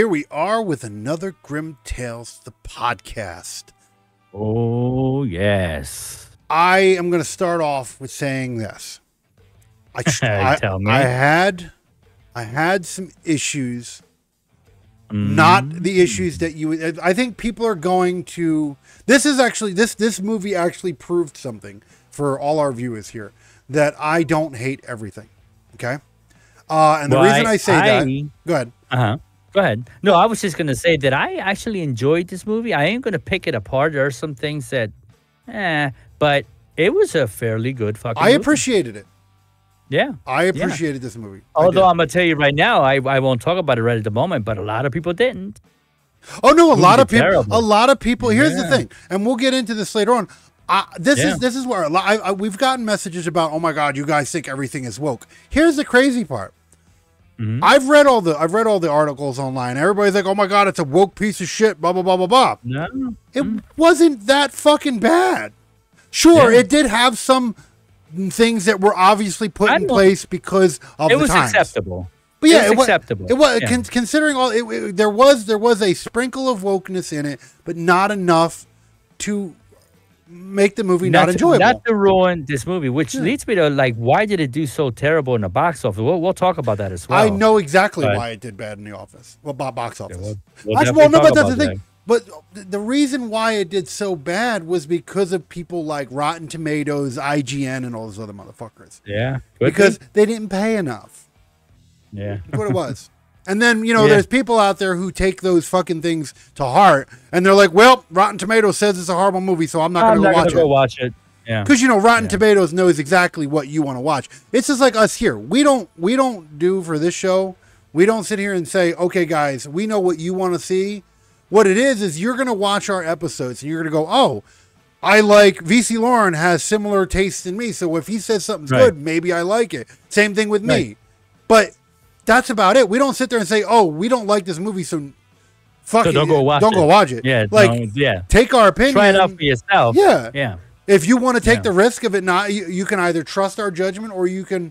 here we are with another Grim Tales, the podcast. Oh, yes. I am going to start off with saying this. Tell me. I had some issues, not the issues that you, I think people are going to, this is actually, this movie actually proved something for all our viewers here, that I don't hate everything. Okay. And the reason I say that, go ahead. Go ahead. No, I was just going to say that I actually enjoyed this movie. I ain't going to pick it apart. There are some things that, but it was a fairly good fucking movie. I appreciated it. Yeah. I appreciated this movie. Although I'm going to tell you right now, I won't talk about it right at the moment, but a lot of people didn't. Oh, no, a lot of people. Here's the thing, and we'll get into this later on. This is where we've gotten messages about, oh, my God, you guys think everything is woke. Here's the crazy part. Mm-hmm. I've read all the articles online. Everybody's like, "Oh my God, it's a woke piece of shit." Blah blah blah blah blah. No, it wasn't that fucking bad. Sure, it did have some things that were obviously put in place because of the times. It was acceptable. But yeah, it was acceptable. Considering all, there was a sprinkle of wokeness in it, but not enough to make the movie not enjoyable. Not to ruin this movie, which leads me to, like, why did it do so terrible in the box office? We'll talk about that as well. I know exactly why it did bad in the office. Well, box office. Well, that's the thing. But the reason why it did so bad was because of people like Rotten Tomatoes, IGN, and all those other motherfuckers. Yeah. Because they didn't pay enough. Yeah. That's what it was. And then, you know, there's people out there who take those fucking things to heart, and they're like, well, Rotten Tomatoes says it's a horrible movie, so I'm not going to go watch it. Yeah. Because, you know, Rotten Tomatoes knows exactly what you want to watch. It's just like us here. We don't do for this show. We don't sit here and say, okay, guys, we know what you want to see. What it is you're going to watch our episodes, and you're going to go, oh, I like VC Lauren has similar tastes in me, so if he says something's good, maybe I like it. Same thing with me. But that's about it. We don't sit there and say, "Oh, we don't like this movie, so fuck it. Don't go watch it." Yeah, take our opinion. Try it out for yourself. Yeah, yeah. If you want to take the risk of it, you can either trust our judgment or you can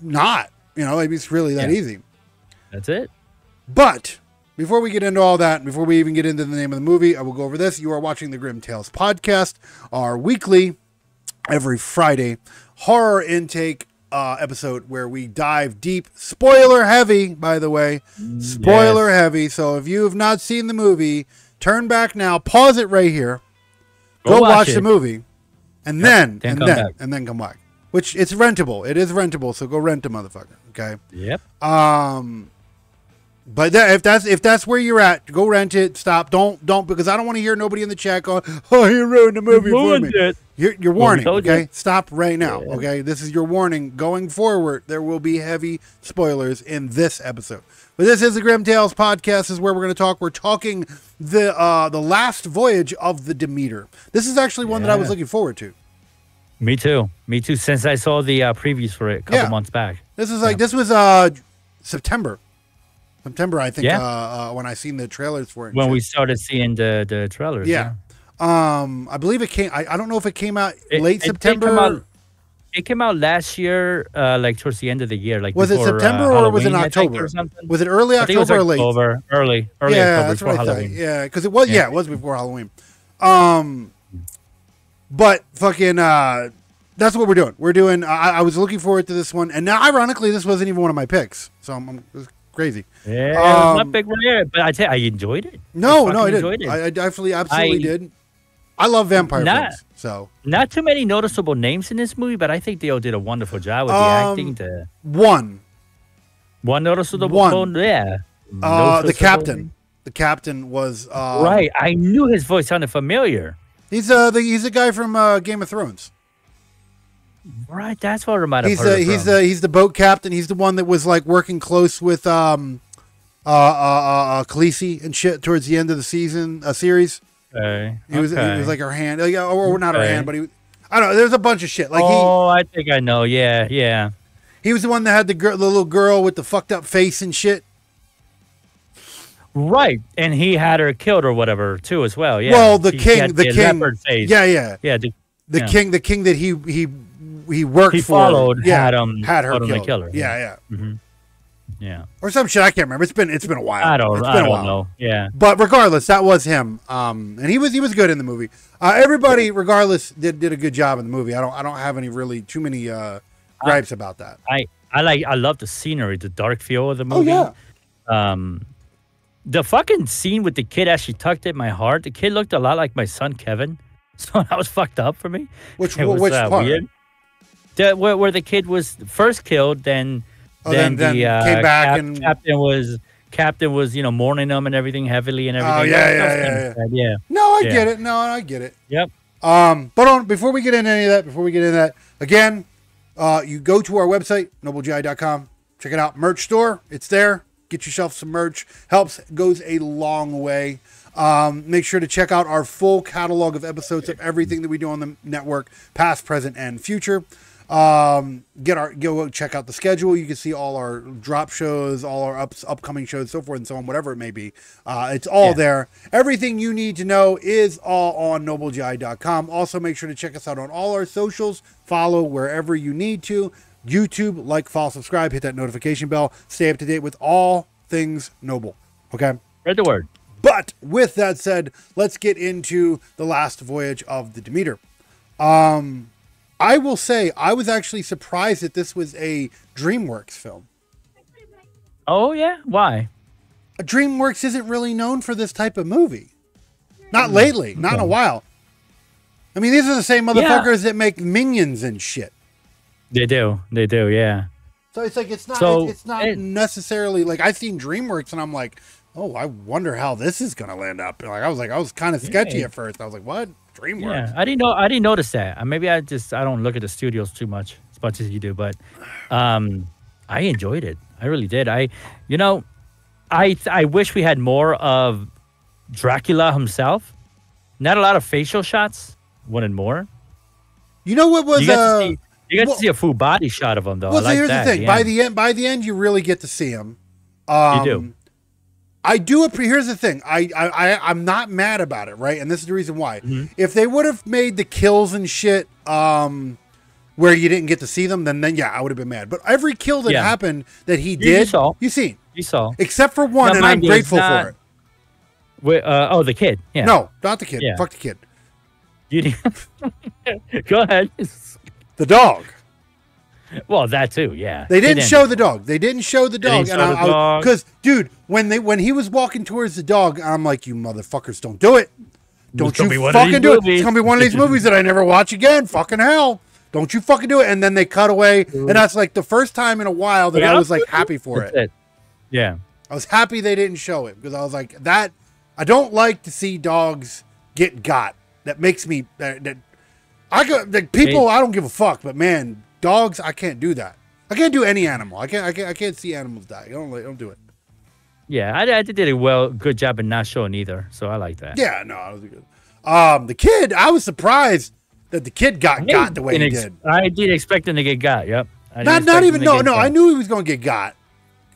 not. You know, it's really that easy. That's it. But before we get into all that, before we even get into the name of the movie, I will go over this. You are watching the Grim Tales podcast, our weekly, every Friday, horror intake episode where we dive deep, spoiler heavy, by the way, spoiler heavy. So if you have not seen the movie, turn back now, pause it right here, go watch the movie, and then come back. Which it's rentable. It is rentable, so go rent a motherfucker. Okay. Yep. But if that's where you're at, go rent it. Stop. Don't, because I don't want to hear nobody in the chat going, "Oh, you ruined the movie for me." Your warning, okay? Stop right now, okay? This is your warning. Going forward, there will be heavy spoilers in this episode. But this is the Grim Tales podcast. This is where we're going to talk. We're talking the Last Voyage of the Demeter. This is actually one that I was looking forward to. Me too. Since I saw the previews for it a couple months back. This is like this was September, I think, when I seen the trailers for it. When we started seeing the trailers. Yeah. I believe it came, I don't know if it came out late September. It came out last year, like towards the end of the year. Like was it September or was it October? Was it early October or late? Early October, that's before Halloween. Yeah, because it was, it was before Halloween. But fucking, that's what we're doing. We're doing, I was looking forward to this one. And now, ironically, this wasn't even one of my picks. So I'm crazy. Yeah, it was not big one here, but I tell you, I enjoyed it. No, I enjoyed it. I definitely, absolutely did. I love vampire films, so not too many noticeable names in this movie, but I think they all did a wonderful job with the acting. One noticeable one, yeah. The captain. The captain was right. I knew his voice sounded familiar. He's a guy from Game of Thrones. Right, that's what I reminded me of. He's the boat captain. He's the one that was like working close with Khaleesi and shit towards the end of the season series. Okay. He was like her hand, like, or not her hand, but I don't know. There's a bunch of shit. Like, I think I know. Yeah, yeah. He was the one that had the little girl with the fucked up face and shit. Right, and he had her killed or whatever too, as well. Yeah. Well, the king. Face. Yeah. The king that he worked for. He followed. Yeah, had her killed. Kill her. Yeah. Mm-hmm. Yeah. Or some shit. I can't remember. It's been a while. I don't know. Yeah. But regardless, that was him. And he was good in the movie. Everybody, regardless, did a good job in the movie. I don't have any really too many gripes about that. I love the scenery, the dark feel of the movie. Oh, yeah. The fucking scene with the kid actually tugged at my heart. The kid looked a lot like my son Kevin, so that was fucked up for me. Which was weird. Where the kid was first killed, then came back and captain was mourning him and everything heavily and everything. Oh yeah. No, I get it. Yep. But before we get into any of that, again, you go to our website nobullgi.com, check it out, merch store. It's there. Get yourself some merch. Helps, goes a long way. Make sure to check out our full catalog of episodes of everything that we do on the network, past, present, and future. Go check out the schedule. You can see all our drop shows, all our upcoming shows, so forth and so on, whatever it may be. It's all there. Everything you need to know is all on nobullgi.com. Also, make sure to check us out on all our socials. Follow wherever you need to. YouTube, like, follow, subscribe, hit that notification bell. Stay up to date with all things noble. Okay? Spread the word. But with that said, let's get into The Last Voyage of the Demeter. I will say I was actually surprised that this was a DreamWorks film. Oh, yeah? Why? DreamWorks isn't really known for this type of movie. Not lately. Not in a while. I mean, these are the same motherfuckers that make Minions and shit. They do, yeah. So it's like it's not necessarily like I've seen DreamWorks and I'm like, oh, I wonder how this is gonna land up. And I was kind of sketchy at first. I was like, what? DreamWorks? Yeah, I didn't notice that. Maybe I don't look at the studios too much as you do, but I enjoyed it. I really did. I wish we had more of Dracula himself. Not a lot of facial shots. Wanted more. You know what was You got to see a full body shot of him, though. Well, so here's the thing. Yeah. By the end, you really get to see him. You do. Here's the thing. I'm not mad about it, right? And this is the reason why. Mm-hmm. If they would have made the kills and shit where you didn't get to see them, then yeah, I would have been mad. But every kill that happened that he did, you saw. Except for one, and I'm grateful for it. Oh, the kid. Yeah. No, not the kid. Yeah. Fuck the kid. You did. Go ahead. The dog. Well, that too, yeah. They didn't show the dog. They didn't show the dog. Because, dude, when he was walking towards the dog, I'm like, you motherfuckers, don't do it. Don't you fucking do it. It's going to be one of these movies that I never watch again. Fucking hell. Don't you fucking do it. And then they cut away. And that's like the first time in a while that I was like happy for it. Yeah. I was happy they didn't show it because I was like, that. I don't like to see dogs get got. That makes me... I don't give a fuck, but man, dogs, I can't do that. I can't do any animal. I can't see animals die. I don't do it. Yeah, I did a good job in not showing either, so I like that. Yeah, no, I was good. The kid, I was surprised that the kid got the way he did. I did expect him to get got. Yep. No, I knew he was going to get got.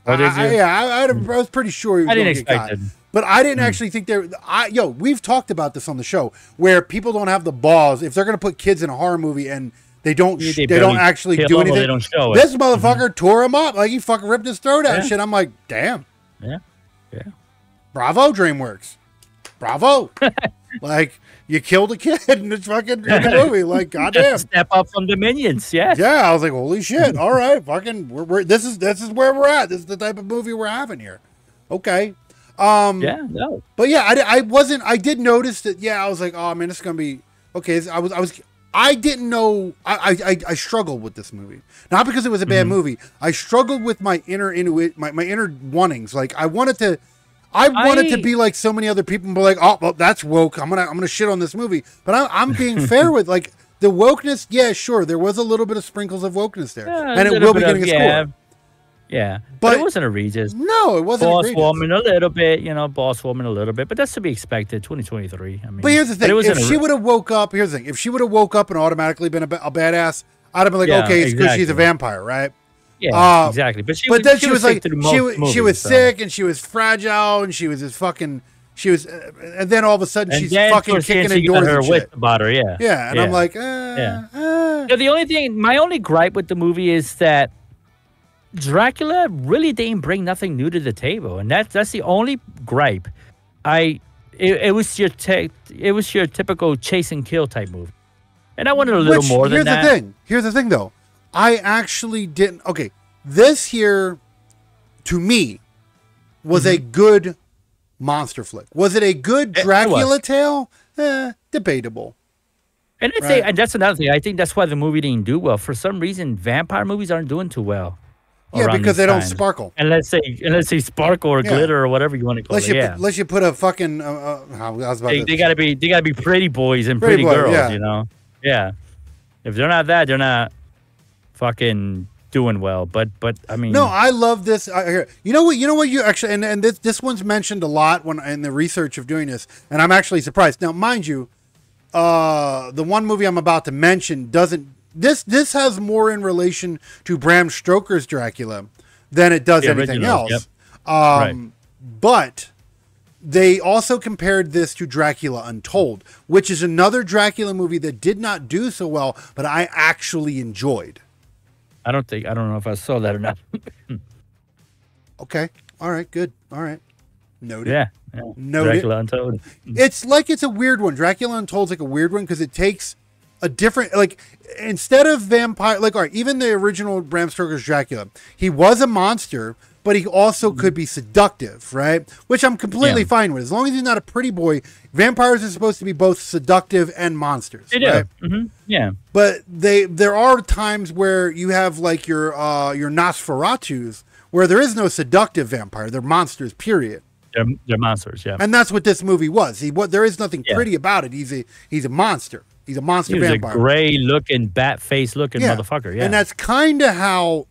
Oh, did you? I was pretty sure he was going to get got. But I didn't actually think there. We've talked about this on the show where people don't have the balls if they're going to put kids in a horror movie and they don't actually do anything. They don't show this motherfucker tore him up like he fucking ripped his throat out and shit. I'm like, damn. Yeah, yeah. Bravo, DreamWorks. Bravo. Like you killed a kid in this fucking movie. Like goddamn. Step up from the Minions. Yeah. Yeah. I was like, holy shit. All right, fucking. This is where we're at. This is the type of movie we're having here. Okay. But yeah, I did notice that. Yeah, I was like, oh man, it's gonna be okay. I didn't know. I struggled with this movie, not because it was a bad movie. I struggled with my inner my inner wantings. Like I wanted to be like so many other people and be like, oh, well, that's woke. I'm gonna shit on this movie. But I'm being fair with like the wokeness. Yeah, sure, there was a little bit of sprinkles of wokeness there, and it will be getting a score. Yeah, but it wasn't egregious. No, it wasn't egregious. Boss woman a little bit, boss woman a little bit, but that's to be expected, 2023. I mean, but here's the thing. If she would have woke up, if she would have woke up and automatically been a badass, I'd have been like, okay, it's because she's a vampire, right? Yeah, exactly. But then she was like, she was sick and she was fragile and she was just fucking, and then all of a sudden she's fucking kicking in doors and shit. Yeah, and I'm like, the only thing, my only gripe with the movie is that Dracula really didn't bring nothing new to the table, and that's the only gripe. It was your typical chase and kill type movie, and I wanted a little more than that. Here's the thing, though. I actually didn't. Okay, this here to me was a good monster flick. Was it a good Dracula tale? Debatable. And and that's another thing. I think that's why the movie didn't do well. For some reason, vampire movies aren't doing too well. Yeah, because they don't sparkle. And let's say sparkle or glitter or whatever you want to call it. Unless you put a fucking. I was about they gotta be pretty boys and pretty girls. Yeah. You know. Yeah. If they're not that, they're not fucking doing well. But I mean. No, I love this. You know what? You know what? You actually and this one's mentioned a lot when in the research of doing this, and I'm actually surprised. Now, mind you, the one movie I'm about to mention doesn't. This has more in relation to Bram Stoker's Dracula than it does anything else. Yep. But they also compared this to Dracula Untold, which is another Dracula movie that did not do so well, but I actually enjoyed. I don't know if I saw that or not. Okay. All right. Good. All right. Noted. Yeah. Noted. Dracula Untold. It's a weird one. Dracula Untold's like a weird one because it takes a different, like, instead of vampire, like, all right, even the original Bram Stoker's Dracula, he was a monster, but he also could be seductive, right? Which I'm completely fine with. As long as he's not a pretty boy, vampires are supposed to be both seductive and monsters. They do. Right? Mm-hmm. Yeah. But there are times where you have, like, your Nosferatus, where there is no seductive vampire. They're monsters, period. They're monsters, yeah. And that's what this movie was. There is nothing pretty about it. He's a monster. He's a monster vampire. He's a gray-looking, bat-face-looking motherfucker. Yeah, and that's kind of how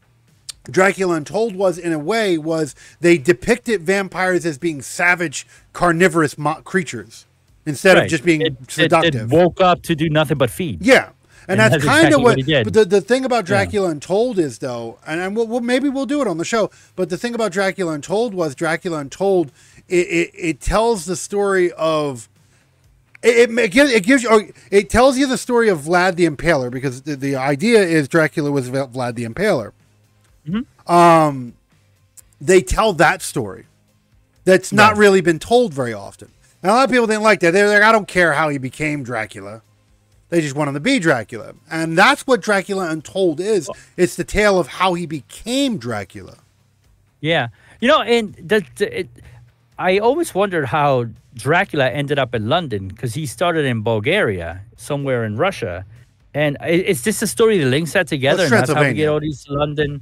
Dracula Untold was, in a way, was they depicted vampires as being savage, carnivorous creatures instead of just being seductive. It woke up to do nothing but feed. Yeah, and that's kind of exactly what the thing about Dracula Untold is, though, and we'll, maybe we'll do it on the show, but the thing about Dracula Untold was Dracula Untold, it tells the story of... It tells you the story of Vlad the Impaler, because the idea is Dracula was Vlad the Impaler. Mm-hmm. They tell that story. That's not really been told very often. And a lot of people didn't like that. They're like, I don't care how he became Dracula. They just want him to be Dracula. And that's what Dracula Untold is. Well, it's the tale of how he became Dracula. Yeah. You know, and I always wondered how Dracula ended up in London, because he started in Bulgaria, somewhere in Russia. And is this a story that links that together? And that's how we get all these London...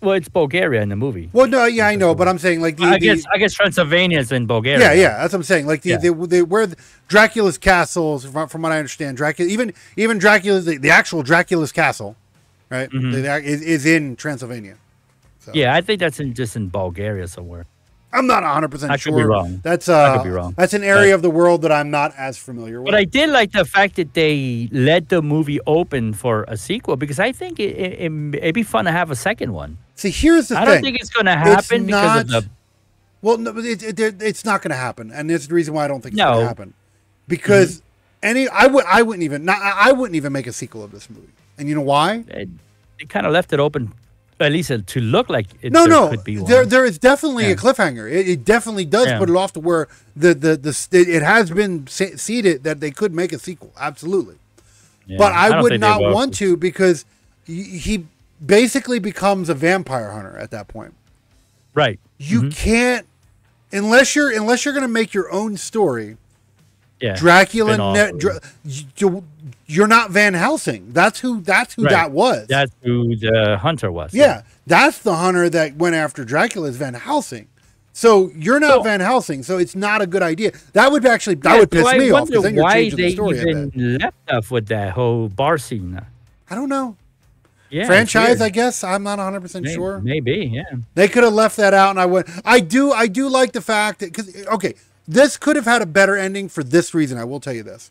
Well, it's Bulgaria in the movie. Well, no, yeah, I know, but I'm saying like... I guess Transylvania's in Bulgaria. Yeah, that's what I'm saying. Like, where Dracula's castles, from what I understand, Dracula, even Dracula's, the actual Dracula's castle, right, is in Transylvania. So. Yeah, I think that's just in Bulgaria somewhere. I'm not 100% sure. I could be wrong. That's an area of the world that I'm not as familiar with. But I did like the fact that they let the movie open for a sequel, because I think it'd be fun to have a second one. See, here's the thing. I don't think it's going to happen because of the... Well, no, it's not going to happen, and there's the reason why I don't think it's going to happen. Because I wouldn't even make a sequel of this movie. And you know why? They kind of left it open. At least to look like it could be one. There is definitely a cliffhanger. It definitely does put it off to where it has been seeded that they could make a sequel. Absolutely. Yeah. But I would not want to, because he basically becomes a vampire hunter at that point. Right. You can't, unless you're going to make your own story. Yeah. Dracula, you're not Van Helsing. That's who that was. That's who the hunter was. Yeah, that's the hunter that went after Dracula is Van Helsing. So you're not Van Helsing. So it's not a good idea. That would piss me off. Why they even left off with that whole bar scene? I don't know. Yeah, franchise, I guess. I'm not 100% sure. Maybe, yeah. They could have left that out, and I would. I do like the fact that this could have had a better ending for this reason. I will tell you this.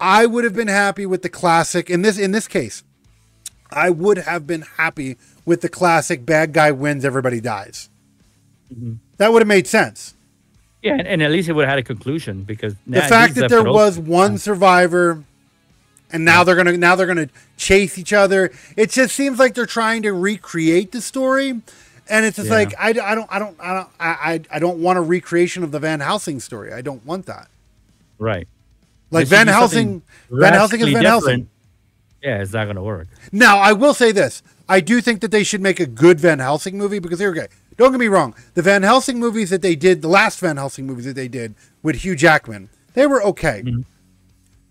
I would have been happy with the classic. In this case, I would have been happy with the classic bad guy wins, everybody dies. That would have made sense. Yeah, and at least it would have had a conclusion, because the fact that there was one survivor and now they're gonna chase each other. It just seems like they're trying to recreate the story, and it's just like I don't want a recreation of the Van Helsing story. I don't want that. Right. Like Van Helsing is Van Helsing. Yeah, it's not gonna work. Now I will say this: I do think that they should make a good Van Helsing movie because they're okay. Don't get me wrong. The Van Helsing movies that they did, the last Van Helsing movies that they did with Hugh Jackman, they were okay. Mm-hmm.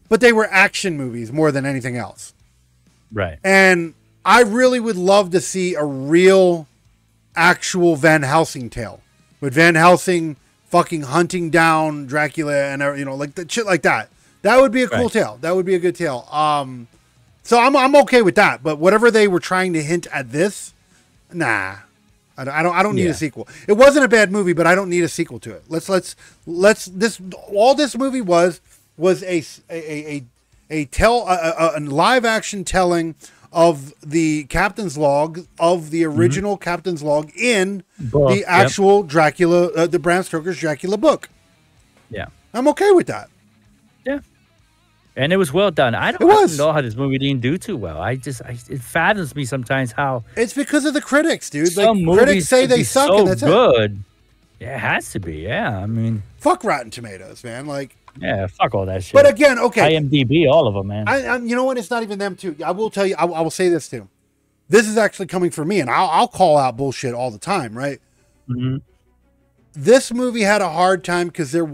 But they were action movies more than anything else. Right. And I really would love to see a real, actual Van Helsing tale. With Van Helsing fucking hunting down Dracula and, you know, like shit like that. That would be a cool tale. That would be a good tale. So I'm okay with that. But whatever they were trying to hint at this, nah. I don't need a sequel. It wasn't a bad movie, but I don't need a sequel to it. All this movie was a live action telling of the captain's log, of the original captain's log in the actual Dracula, the Bram Stoker's Dracula book. Yeah, I'm okay with that. Yeah, and it was well done. I don't know how this movie didn't do too well. It fathoms me sometimes how it's because of the critics, dude. Some like critics say they suck, so and that's good. Yeah, it has to be. Yeah, I mean, fuck Rotten Tomatoes, man. Like, yeah, fuck all that shit. But again, okay, IMDb, all of them, man. You know what? It's not even them too. I will tell you. I will say this too. This is actually coming from me, and I'll call out bullshit all the time, right? Mm-hmm. This movie had a hard time because there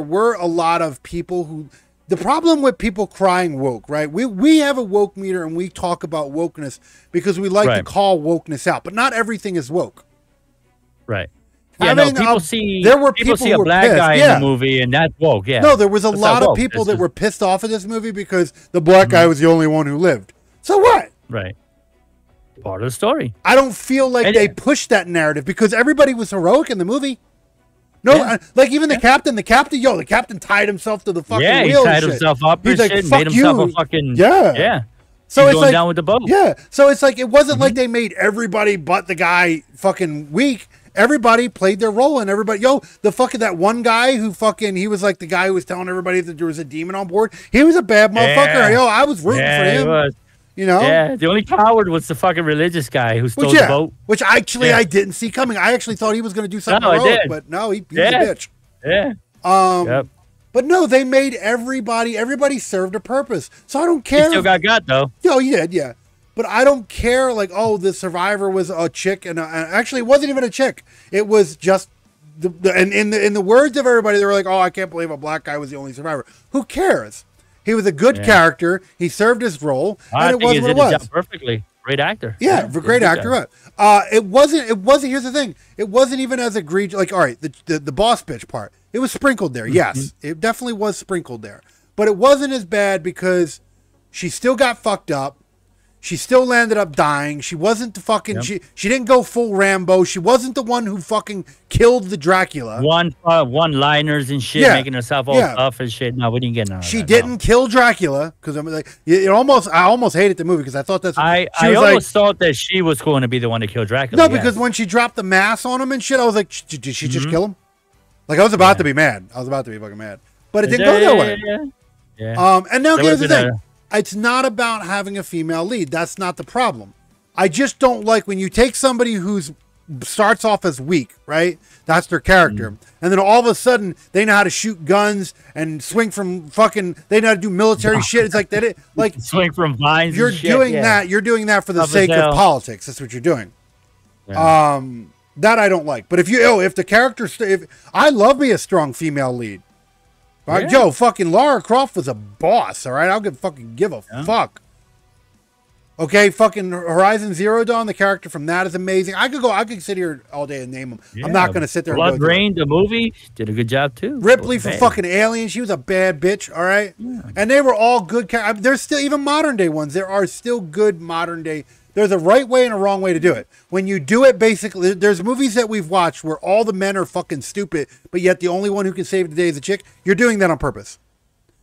were a lot of people who. The problem with people crying woke, right? We have a woke meter and we talk about wokeness because we like to call wokeness out, but not everything is woke. Right. Yeah, people see a black guy in the movie and that's woke, yeah. No, there was a lot of people that were pissed off at this movie because the black guy was the only one who lived. So what? Right. Part of the story. I don't feel like they pushed that narrative because everybody was heroic in the movie. No, like even the captain, yo, the captain tied himself to the fucking wheel. Yeah, he tied himself up and shit, made himself a fucking... Yeah. So it's like... down with the boat. Yeah, so it's like, it wasn't like they made everybody but the guy fucking weak. Everybody played their role and everybody... Yo, the fucking, that one guy who fucking, he was like the guy who was telling everybody that there was a demon on board. He was a bad motherfucker. Yo, I was rooting for him. He was. You know? Yeah, the only coward was the fucking religious guy who stole the boat. Which actually I didn't see coming. I actually thought he was going to do something wrong, but no, he was a bitch. Yeah. But no, they made everybody served a purpose. So I don't care. He still got though. Oh, yeah. But I don't care, like, oh, the survivor was a chick. And actually, it wasn't even a chick. It was just, and in the words of everybody, they were like, oh, I can't believe a black guy was the only survivor. Who cares? He was a good character. He served his role, and it was what it was. Perfectly, great actor. Yeah, great actor. Right. It wasn't. It wasn't. Here's the thing. It wasn't even as egregious. Like, all right, the boss bitch part. It was sprinkled there. Yes, it definitely was sprinkled there. But it wasn't as bad because she still got fucked up. She still landed up dying. She wasn't the fucking. She didn't go full Rambo. She wasn't the one who fucking killed the Dracula. One-liners and shit, making herself all tough and shit. No, we didn't get none. She didn't kill Dracula because I'm like, I almost hated the movie because I thought that's. I almost thought that she was going to be the one to kill Dracula. No, because when she dropped the mass on him and shit, I was like, did she just kill him? Like I was about to be mad. I was about to be fucking mad, but it didn't go that way. Yeah. And now here's the thing. It's not about having a female lead. That's not the problem. I just don't like when you take somebody who's starts off as weak, right? That's their character. And then all of a sudden they know how to shoot guns and swing from fucking, they know how to do military shit. It's like that. Like swing from vines. You're doing that. You're doing that for the sake of politics. That's what you're doing. Yeah. That I don't like, but if you, if the character, I love me a strong female lead. Right, yo, fucking Lara Croft was a boss, all right? I'll give a fuck. Okay, fucking Horizon Zero Dawn, the character from that is amazing. I could sit here all day and name them. I'm not going to sit there and go. Blood, the movie, did a good job too. Ripley from fucking Alien, she was a bad bitch, all right? Yeah. And they were all good characters. I mean, there's still, even modern day ones, there are still good modern day. There's a right way and a wrong way to do it. When you do it, basically, there's movies that we've watched where all the men are fucking stupid, but yet the only one who can save the day is a chick. You're doing that on purpose.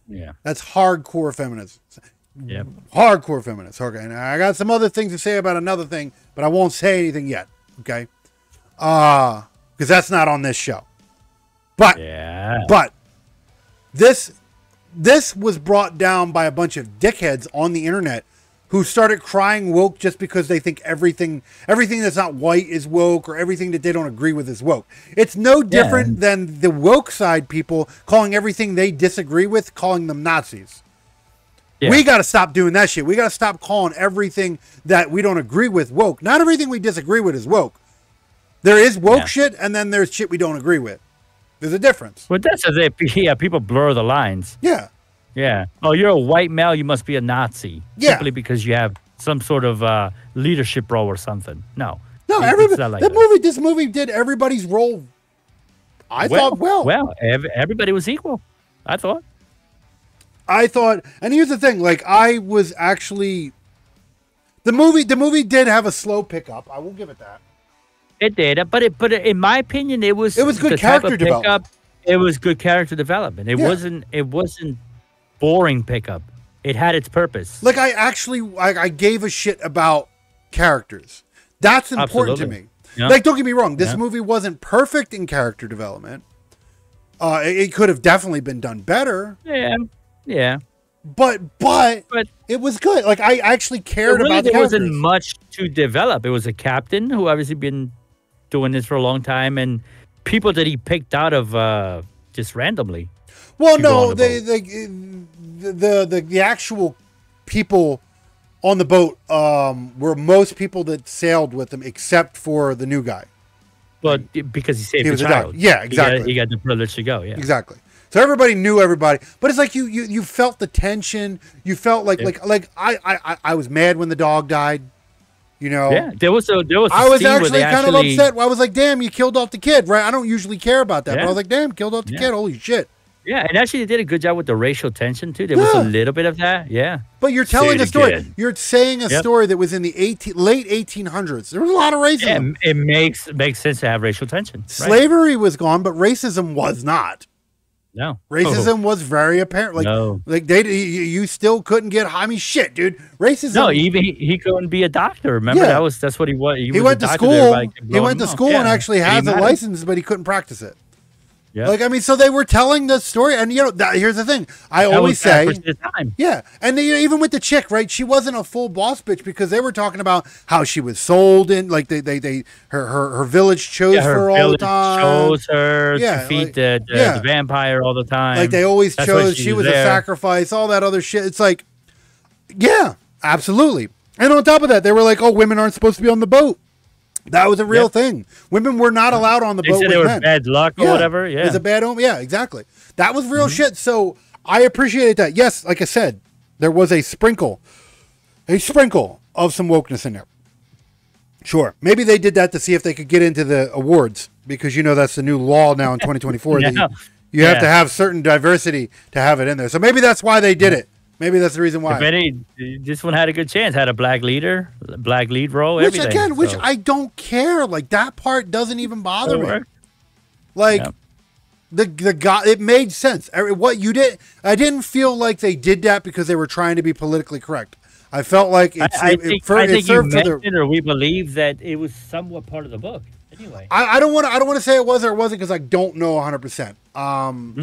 Yeah. That's hardcore feminists. Yeah. Hardcore feminists. Okay. And I got some other things to say about another thing, but I won't say anything yet. Okay. Because that's not on this show. But this This was brought down by a bunch of dickheads on the internet who started crying woke just because they think everything that's not white is woke, or everything that they don't agree with is woke. It's no different than the woke side people calling everything they disagree with, calling them Nazis. Yeah. We got to stop doing that shit. We got to stop calling everything that we don't agree with woke. Not everything we disagree with is woke. There is woke shit, and then there's shit we don't agree with. There's a difference. Well, that's as if people blur the lines. Yeah. Yeah. Oh, you're a white male. You must be a Nazi. Yeah. Simply because you have some sort of leadership role or something. No. No. Everybody. Like this movie did everybody's role. I thought everybody was equal. I thought. And here's the thing. Like, I was actually, the movie did have a slow pickup. I will give it that. It did, but in my opinion, it was good character development. It was good character development. It wasn't boring pickup. It had its purpose. Like, I gave a shit about characters. That's important to me. Yeah. Like, don't get me wrong. This movie wasn't perfect in character development. It could have definitely been done better. Yeah, yeah. But it was good. Like, I actually cared about the characters. There wasn't much to develop. It was a captain who obviously been doing this for a long time, and people that he picked out of just randomly. Well, no, the actual people on the boat were most people that sailed with them, except for the new guy. Well, because he saved the child. Yeah, exactly. He got the privilege to go. Yeah, exactly. So everybody knew everybody, but it's like you felt the tension. You felt like I was mad when the dog died. You know, yeah, there was a scene where I was actually kind of upset. I was like, damn, you killed off the kid, right? I don't usually care about that, but I was like, damn, killed off the kid. Holy shit. Yeah, and actually they did a good job with the racial tension too. There was a little bit of that, But you're telling a story. Again. You're saying a story that was in the late 1800s. There was a lot of racism. Yeah, it makes sense to have racial tension. Slavery was gone, but racism was not. No, racism was very apparent. Like, you still couldn't get. I mean, shit, dude. Racism. No, even he couldn't be a doctor. Remember that's what he was. He went to school. He went to school and actually has a license, but he couldn't practice it. Yeah. Like, I mean, so they were telling the story, and you know, here's the thing. And they, even with the chick, right? She wasn't a full boss bitch because they were talking about how she was sold in, like her village chose her all the time. Chose her to feed the vampire all the time. Like they always chose. She was a sacrifice. All that other shit. It's like, yeah, absolutely. And on top of that, they were like, oh, women aren't supposed to be on the boat. That was a real thing. Women were not allowed on the boat. They said it was bad luck or whatever. Yeah, it was a bad omen. Yeah, exactly. That was real shit. So I appreciated that. Yes, like I said, there was a sprinkle of some wokeness in there. Sure, maybe they did that to see if they could get into the awards because you know that's the new law now in 2024. You have to have certain diversity to have it in there. So maybe that's why they did it. Maybe that's the reason why. If any, this one had a good chance. Had a black lead role. Which everything, again, which I don't care. Like that part doesn't even bother me. Like the guy, it made sense. What you did, I didn't feel like they did that because they were trying to be politically correct. I felt like I think you mentioned or we believe that it was somewhat part of the book. Anyway, I don't want to say it was or it wasn't because I don't know 100%.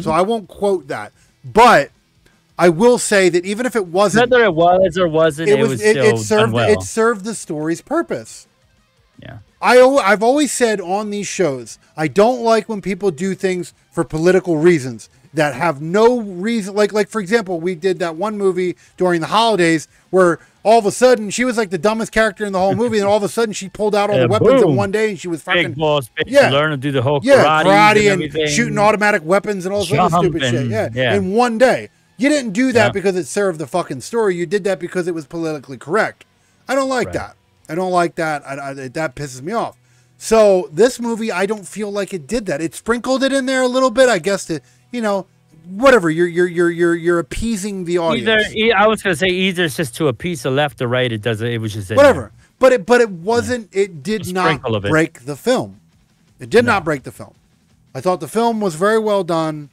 So I won't quote that, but. I will say that even if it wasn't, whether it was or wasn't, it served the story's purpose. Yeah, I've always said on these shows, I don't like when people do things for political reasons that have no reason. Like for example, we did that one movie during the holidays where all of a sudden she was like the dumbest character in the whole movie, and all of a sudden she pulled out all the weapons in one day, and she was fucking learn to do the whole karate and shooting automatic weapons and all that stupid shit. Yeah, in one day. You didn't do that because it served the fucking story. You did that because it was politically correct. I don't like that. I don't like that. That pisses me off. So this movie, I don't feel like it did that. It sprinkled it in there a little bit, I guess. To you know, whatever you're appeasing the audience. Either I was gonna say either it's just to appease the left or right. It doesn't. It was just whatever. But it wasn't. It did not break the film. It did not break the film. I thought the film was very well done.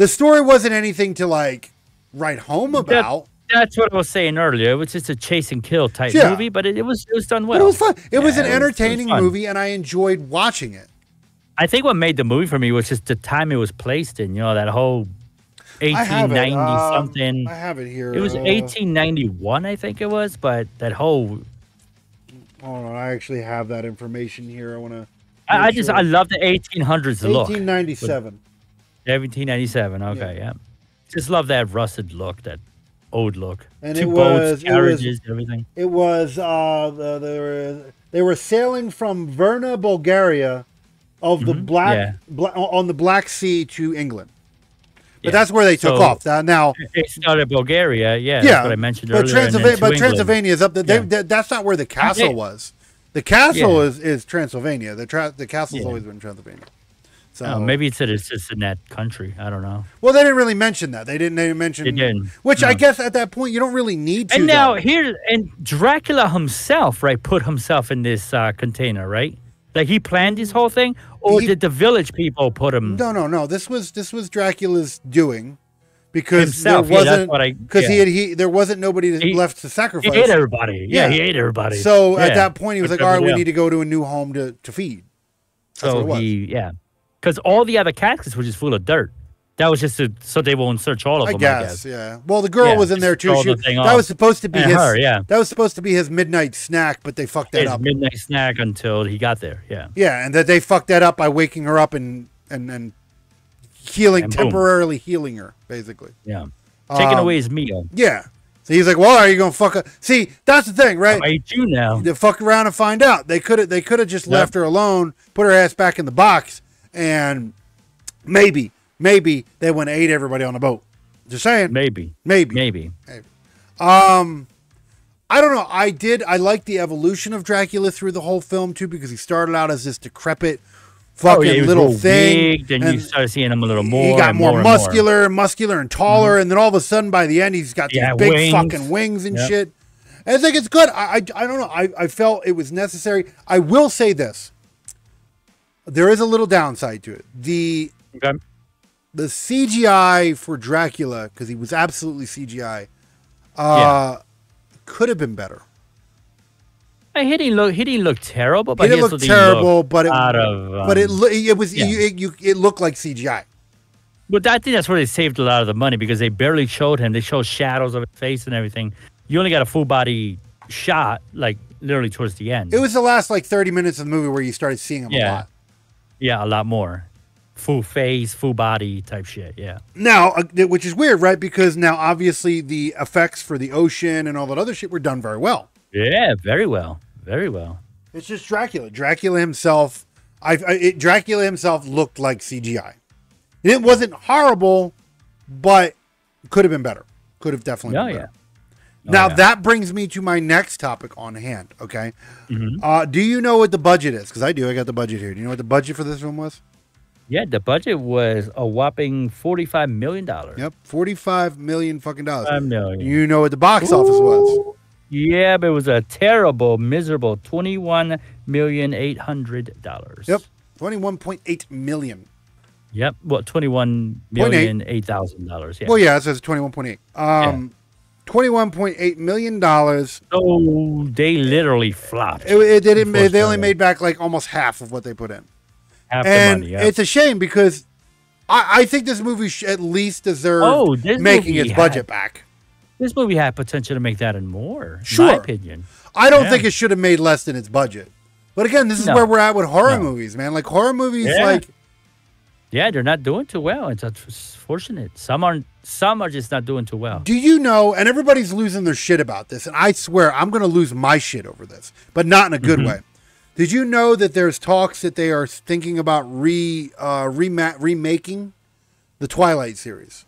The story wasn't anything to like write home about. That's what I was saying earlier. It was just a chase and kill type movie, but it was done well. But it was fun. It was an entertaining movie, and I enjoyed watching it. I think what made the movie for me was just the time it was placed in. You know, that whole 1890 something. I have it here. It was 1891, I think it was. But that whole. Hold on, I actually have that information here. I want to. I love the 1800s look. 1897. 1797. Okay, yeah. Just love that rusted look, that old look. And it was boats, carriages, everything. It was they were sailing from Varna, Bulgaria, of the on the Black Sea to England. But that's where they took off. Now it started Bulgaria, that's what I mentioned earlier. But Transylvania is up there. That's not where the castle was. The castle is Transylvania. The castle's always been in Transylvania. So maybe it's just in that country. I don't know. Well, they didn't really mention that. They didn't mention. Which I guess at that point you don't really need to. And now and Dracula himself, right, put himself in this container, right? Like he planned this whole thing, or did the village people put him? No. This was Dracula's doing, because himself, there wasn't there wasn't nobody left to sacrifice. He ate everybody. Yeah, he ate everybody. So at that point, he was like, "All right, we need to go to a new home to feed." That's so because all the other caskets were just full of dirt. That was just so they won't search all of them. I guess. Yeah. Well, the girl was in there too. That was supposed to be That was supposed to be his midnight snack, but they fucked that up. His midnight snack until he got there. Yeah. Yeah, and that they fucked that up by waking her up and healing temporarily healing her basically. Yeah. Taking away his meal. Yeah. So he's like, "Well, are you gonna fuck up?" See, that's the thing, right? I eat you now. They fuck around and find out. They could have just left her alone, put her ass back in the box, and maybe they went and ate everybody on the boat. Just saying. Maybe. I don't know. I like the evolution of Dracula through the whole film too, because he started out as this decrepit fucking little thing. Then you started seeing him a little more. He got more muscular and taller, and then all of a sudden by the end he's got these big wings. Fucking wings and shit. And I think it's good. I don't know. I felt it was necessary. I will say this. There is a little downside to it. The CGI for Dracula, because he was absolutely CGI, could have been better. He didn't look terrible, but it looked like CGI. But I think that's where they saved a lot of the money, because they barely showed him. They showed shadows of his face and everything. You only got a full body shot, like literally towards the end. It was the last like 30 minutes of the movie where you started seeing him a lot. Yeah, a lot more. Full face, full body type shit, yeah. Now, which is weird, right? Because now, obviously, the effects for the ocean and all that other shit were done very well. Yeah, very well. Very well. It's just Dracula. Dracula himself, Dracula himself looked like CGI. And it wasn't horrible, but could have been better. Could have definitely been better. Yeah. Now, that brings me to my next topic on hand, okay? Mm-hmm. Do you know what the budget is? Because I do. I got the budget here. Do you know what the budget for this film was? Yeah, the budget was a whopping $45 million. Yep, $45 million fucking dollars. You know what the box office was? Yeah, but it was a terrible, miserable $21,800,000. Yep, 21.8 million. Yep, well, $21,008,000. Yeah. Well, yeah, it says 21.8. $21.8 million. Oh, they literally flopped. They only made back like almost half of what they put in. It's a shame, because I think this movie at least deserves making its budget back. This movie had potential to make that and more, in my opinion. I don't think it should have made less than its budget. But again, this is where we're at with horror movies, man. Like, horror movies, yeah, they're not doing too well. It's fortunate. Some are just not doing too well. Do you know, and everybody's losing their shit about this, and I swear I'm going to lose my shit over this, but not in a good way. Did you know that there's talks that they are thinking about remaking the Twilight series?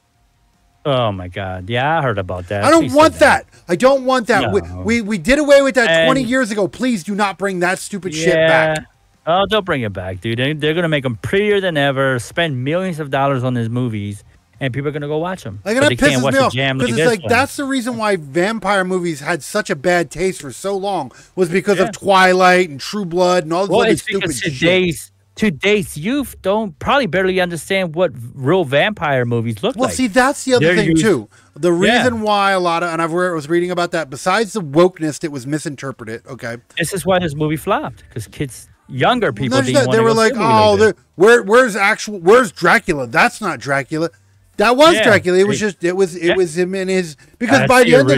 Oh, my God. Yeah, I heard about that. I don't want that. I don't want that. No. We did away with that 20 years ago. Please do not bring that stupid shit back. Oh, they'll bring it back, dude. They're going to make them prettier than ever, spend millions of dollars on these movies, and people are going to go watch them. Like, that pisses me off, because it's like that's the reason why vampire movies had such a bad taste for so long, was because of Twilight and True Blood and all this other stupid shit. Today's youth don't probably barely understand what real vampire movies look like. Well, see, that's the other thing too. The reason why a lot of, and I was reading about that, besides the wokeness that was misinterpreted, okay? This is why this movie flopped, because kids... Younger people, they were like, "Oh, where's Dracula? That's not Dracula." That was Dracula. It was just it was him in his, because by the end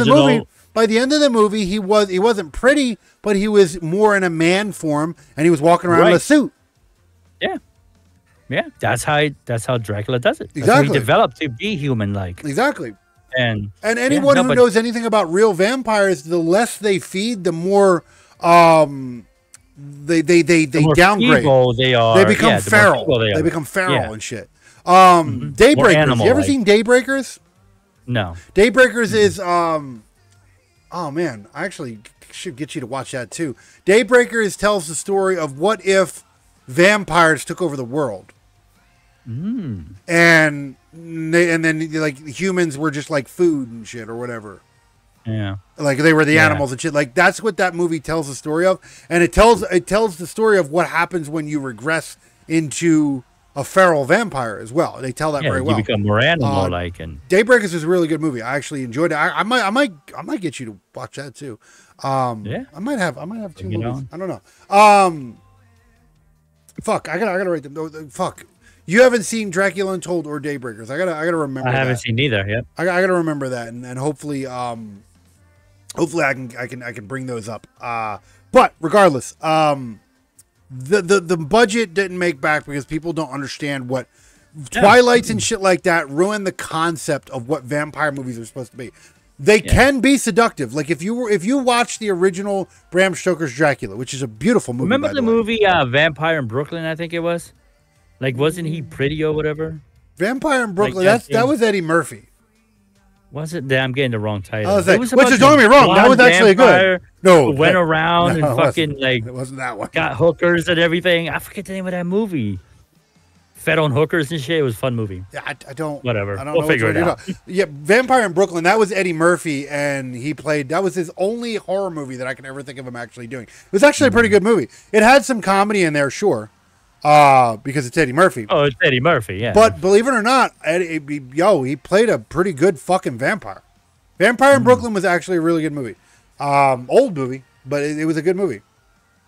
of the movie, he was wasn't pretty, but he was more in a man form, and he was walking around in a suit. Yeah. Yeah, that's how Dracula does it. Exactly. That's how he developed to be human-like. Exactly. And anyone who knows anything about real vampires, the less they feed, the more they the downgrade. They are. They become feral. They become feral and shit. Daybreakers. You ever seen Daybreakers? No. Daybreakers is oh man, I actually should get you to watch that too. Daybreakers tells the story of what if vampires took over the world. And then like humans were just like food and shit or whatever. Yeah. Like they were the animals and shit. Like that's what that movie tells the story of. And it tells the story of what happens when you regress into a feral vampire as well. They tell that very well. You become more animal-like. And Daybreakers is a really good movie. I actually enjoyed it. I might get you to watch that too. I might have two movies. I don't know. Fuck, I gotta write them. Fuck, you haven't seen Dracula Untold or Daybreakers. I gotta remember. I haven't seen either. Yeah, I gotta remember that, and hopefully, hopefully I can bring those up. But regardless, the budget didn't make back because people don't understand what Twilights and shit like that ruin the concept of what vampire movies are supposed to be. They can be seductive. Like if you were, if you watch the original Bram Stoker's Dracula, which is a beautiful movie. Remember the movie Vampire in Brooklyn? I think it was. Like, wasn't he pretty or whatever? Vampire in Brooklyn. Like, that was Eddie Murphy. Was it? I'm getting the wrong title. I was like, which is doing me wrong. That was actually good. No, went around and fucking like it wasn't that one. Got hookers and everything. I forget the name of that movie. Fed on hookers and shit. It was a fun movie. I don't. Whatever. I don't know. We'll figure it out. Yeah, Vampire in Brooklyn. That was Eddie Murphy, and he played. That was his only horror movie that I can ever think of him actually doing. It was actually a pretty good movie. It had some comedy in there, sure, because it's Eddie Murphy. Oh, it's Eddie Murphy. Yeah. But believe it or not, Eddie, yo, he played a pretty good fucking vampire. Vampire in Brooklyn was actually a really good movie. Old movie, but it was a good movie.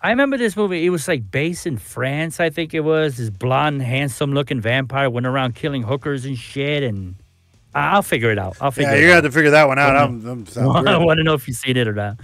I remember this movie. It was like based in France, I think it was. This blonde, handsome-looking vampire went around killing hookers and shit. And I'll figure it out. I'll figure. Yeah, you got to figure that one out. I want to know if you've seen it or not.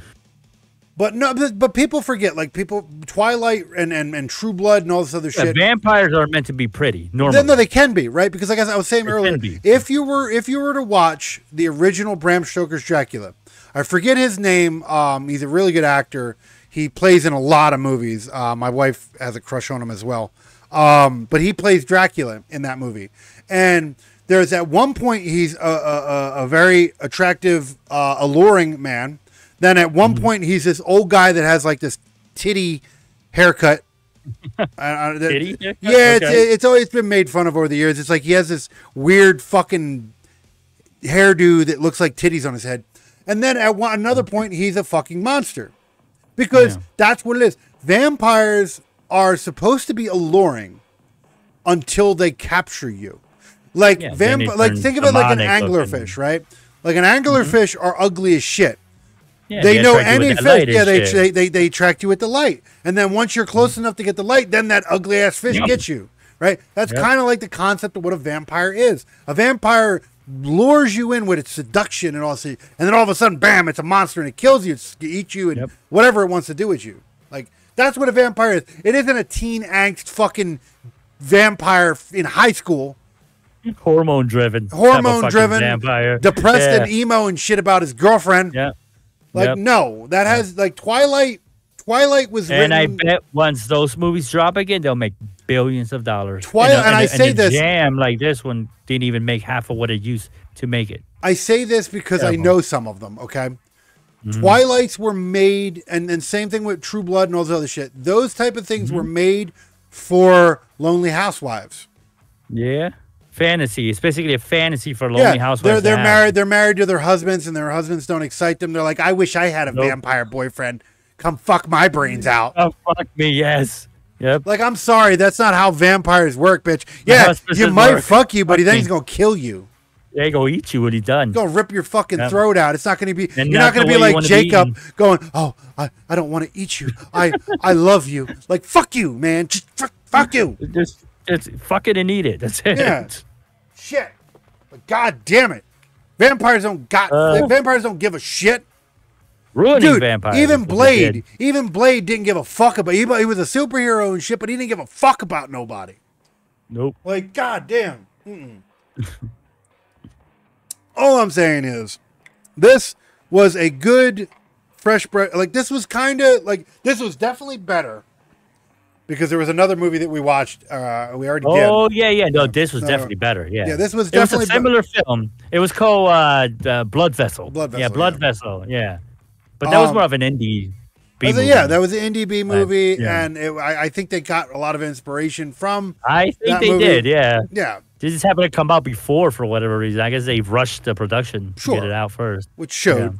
But no, but people forget. Like people, Twilight and True Blood and all this other shit. Vampires are meant to be pretty. Normally, no, they can be right because, like I was saying earlier, if you were to watch the original Bram Stoker's Dracula, I forget his name. He's a really good actor. He plays in a lot of movies. My wife has a crush on him as well. But he plays Dracula in that movie. And there's at one point he's a very attractive, alluring man. Then at one point he's this old guy that has like this titty haircut. Titty haircut? Yeah, okay. It's always been made fun of over the years. It's like he has this weird fucking hairdo that looks like titties on his head. And then at another point he's a fucking monster. Because that's what it is. Vampires are supposed to be alluring until they capture you. Like like think of it like an anglerfish, right? Like an anglerfish are ugly as shit. Yeah, they know any fish. Yeah, they attract you with the light. And then once you're close enough to get the light, then that ugly ass fish gets you, right? That's kind of like the concept of what a vampire is. A vampire lures you in with its seduction and all, and then all of a sudden, bam! It's a monster and it kills you, it eats you, and whatever it wants to do with you. Like that's what a vampire is. It isn't a teen angst fucking vampire in high school, hormone driven vampire, depressed and emo and shit about his girlfriend. Yeah, like no, that has like Twilight. Twilight was written, and I bet once those movies drop again, they'll make billions of dollars. Twilight, and I say this, jam like this one didn't even make half of what it used to make it. I say this because I know some of them. Okay, Twilights were made, and then same thing with True Blood and all this other shit. Those type of things were made for lonely housewives. Yeah, fantasy. It's basically a fantasy for lonely housewives. They're married. They're married to their husbands, and their husbands don't excite them. They're like, I wish I had a vampire boyfriend. Come fuck my brains out. Oh, fuck me. Yes. Yep. Like, I'm sorry, that's not how vampires work, bitch. Yeah, you might fuck you, but then he's going to kill you. Yeah, he's going to eat you when he's done. He's going to rip your fucking throat out. It's not going to be, and you're not going to be like Jacob going, oh, I don't want to eat you. I love you. Like, fuck you, man. Just fuck you. Just fuck it and eat it. That's it. Yeah. Shit. God damn it. Vampires don't give a shit. Ruining dude, vampires. Even Blade didn't give a fuck about. He was a superhero and shit, but he didn't give a fuck about nobody. Nope. Like, goddamn. All I'm saying is, this was a good fresh breath. Like, this was kind of like, this was definitely better because there was another movie that we watched. We already. Oh did. Yeah, yeah. No, this was definitely better. Yeah, yeah. This was definitely a similar film. It was called Blood Vessel. Blood Vessel. Yeah, Blood Vessel. Yeah. But that was more of an indie B movie. Yeah, that was an indie B movie, and I think they got a lot of inspiration from that movie. Yeah. Yeah. This just happened to come out before for whatever reason. I guess they rushed the production to get it out first. Which showed.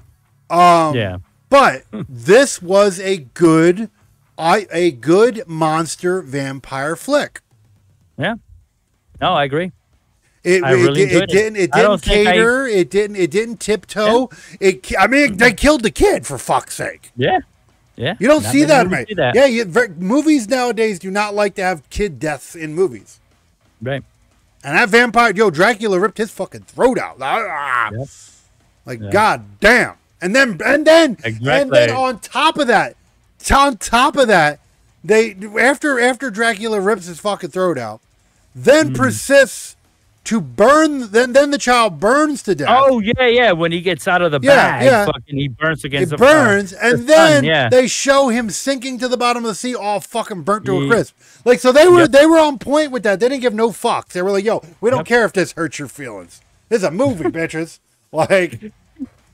Yeah. But this was a good monster vampire flick. Yeah. No, I agree. It didn't tiptoe. Yeah. I mean, they killed the kid for fuck's sake. Yeah, yeah. You don't see that, mate. Yeah, movies nowadays do not like to have kid deaths in movies. Right. And that vampire, yo, Dracula ripped his fucking throat out. Yeah. Like, god damn. And then on top of that, they after Dracula rips his fucking throat out, then persists. To burn, then the child burns to death. Oh yeah, yeah. When he gets out of the bag, fucking, he burns against. It burns, and then they show him sinking to the bottom of the sea, all fucking burnt to a crisp. Like, so they were on point with that. They didn't give no fucks. They were like, yo, we don't care if this hurts your feelings. This is a movie, bitches. Like,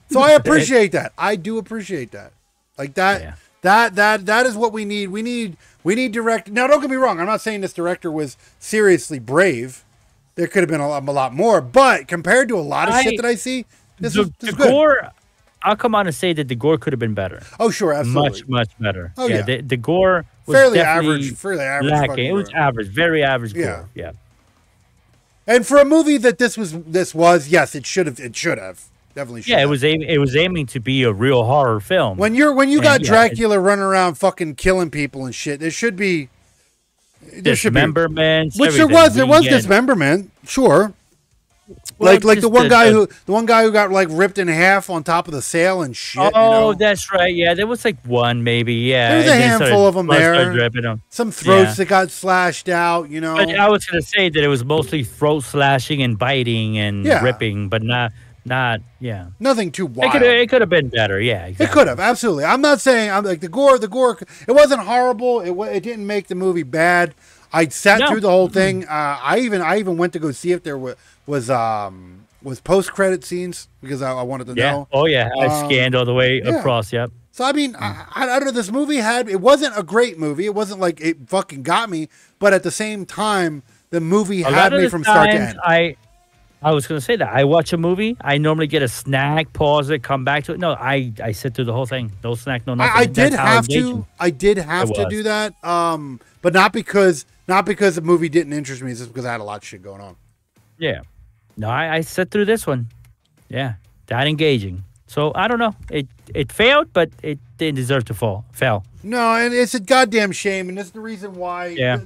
so I appreciate that. I do appreciate that. Like that. Yeah. That is what we need. We need direct. Now, don't get me wrong. I'm not saying this director was seriously brave. There could have been a lot more, but compared to a lot of shit that I see, this was gore. I'll come on and say that the gore could have been better. Oh sure, absolutely, much better. Oh yeah, the gore was fairly average. Lacking. It was average, very average. Gore. Yeah. And for a movie that this was, yes, it should have definitely. Yeah, it was aiming to be a real horror film. When you got Dracula running around fucking killing people and shit, it should be. Dismemberment, which there was dismemberment, sure. Well, like the one guy who got like ripped in half on top of the sail and shit. Oh, you know? That's right. Yeah, there was like one maybe. Yeah, there was a handful of them there. Some throats that got slashed out. You know, but I was gonna say that it was mostly throat slashing and biting and ripping, but not nothing too wild. It could have been better. Yeah, exactly. It could have, absolutely. I'm not saying I'm like the gore. It wasn't horrible. It didn't make the movie bad. I sat through the whole thing. I even went to go see if there was post-credit scenes because I wanted to know. Oh yeah, I scanned all the way across. Yep. So I mean, I don't know. This movie it wasn't a great movie. It wasn't like it fucking got me, but at the same time, the movie had me from start to end. I was going to say that. I watch a movie. I normally get a snack, pause it, come back to it. No, I sit through the whole thing. No snack, no nothing. I did have to do that, but not because the movie didn't interest me. It's just because I had a lot of shit going on. Yeah. No, I sit through this one. Yeah. That engaging. So, I don't know. It failed, but it didn't deserve to fail. No, and it's a goddamn shame, and that's the reason why. Yeah.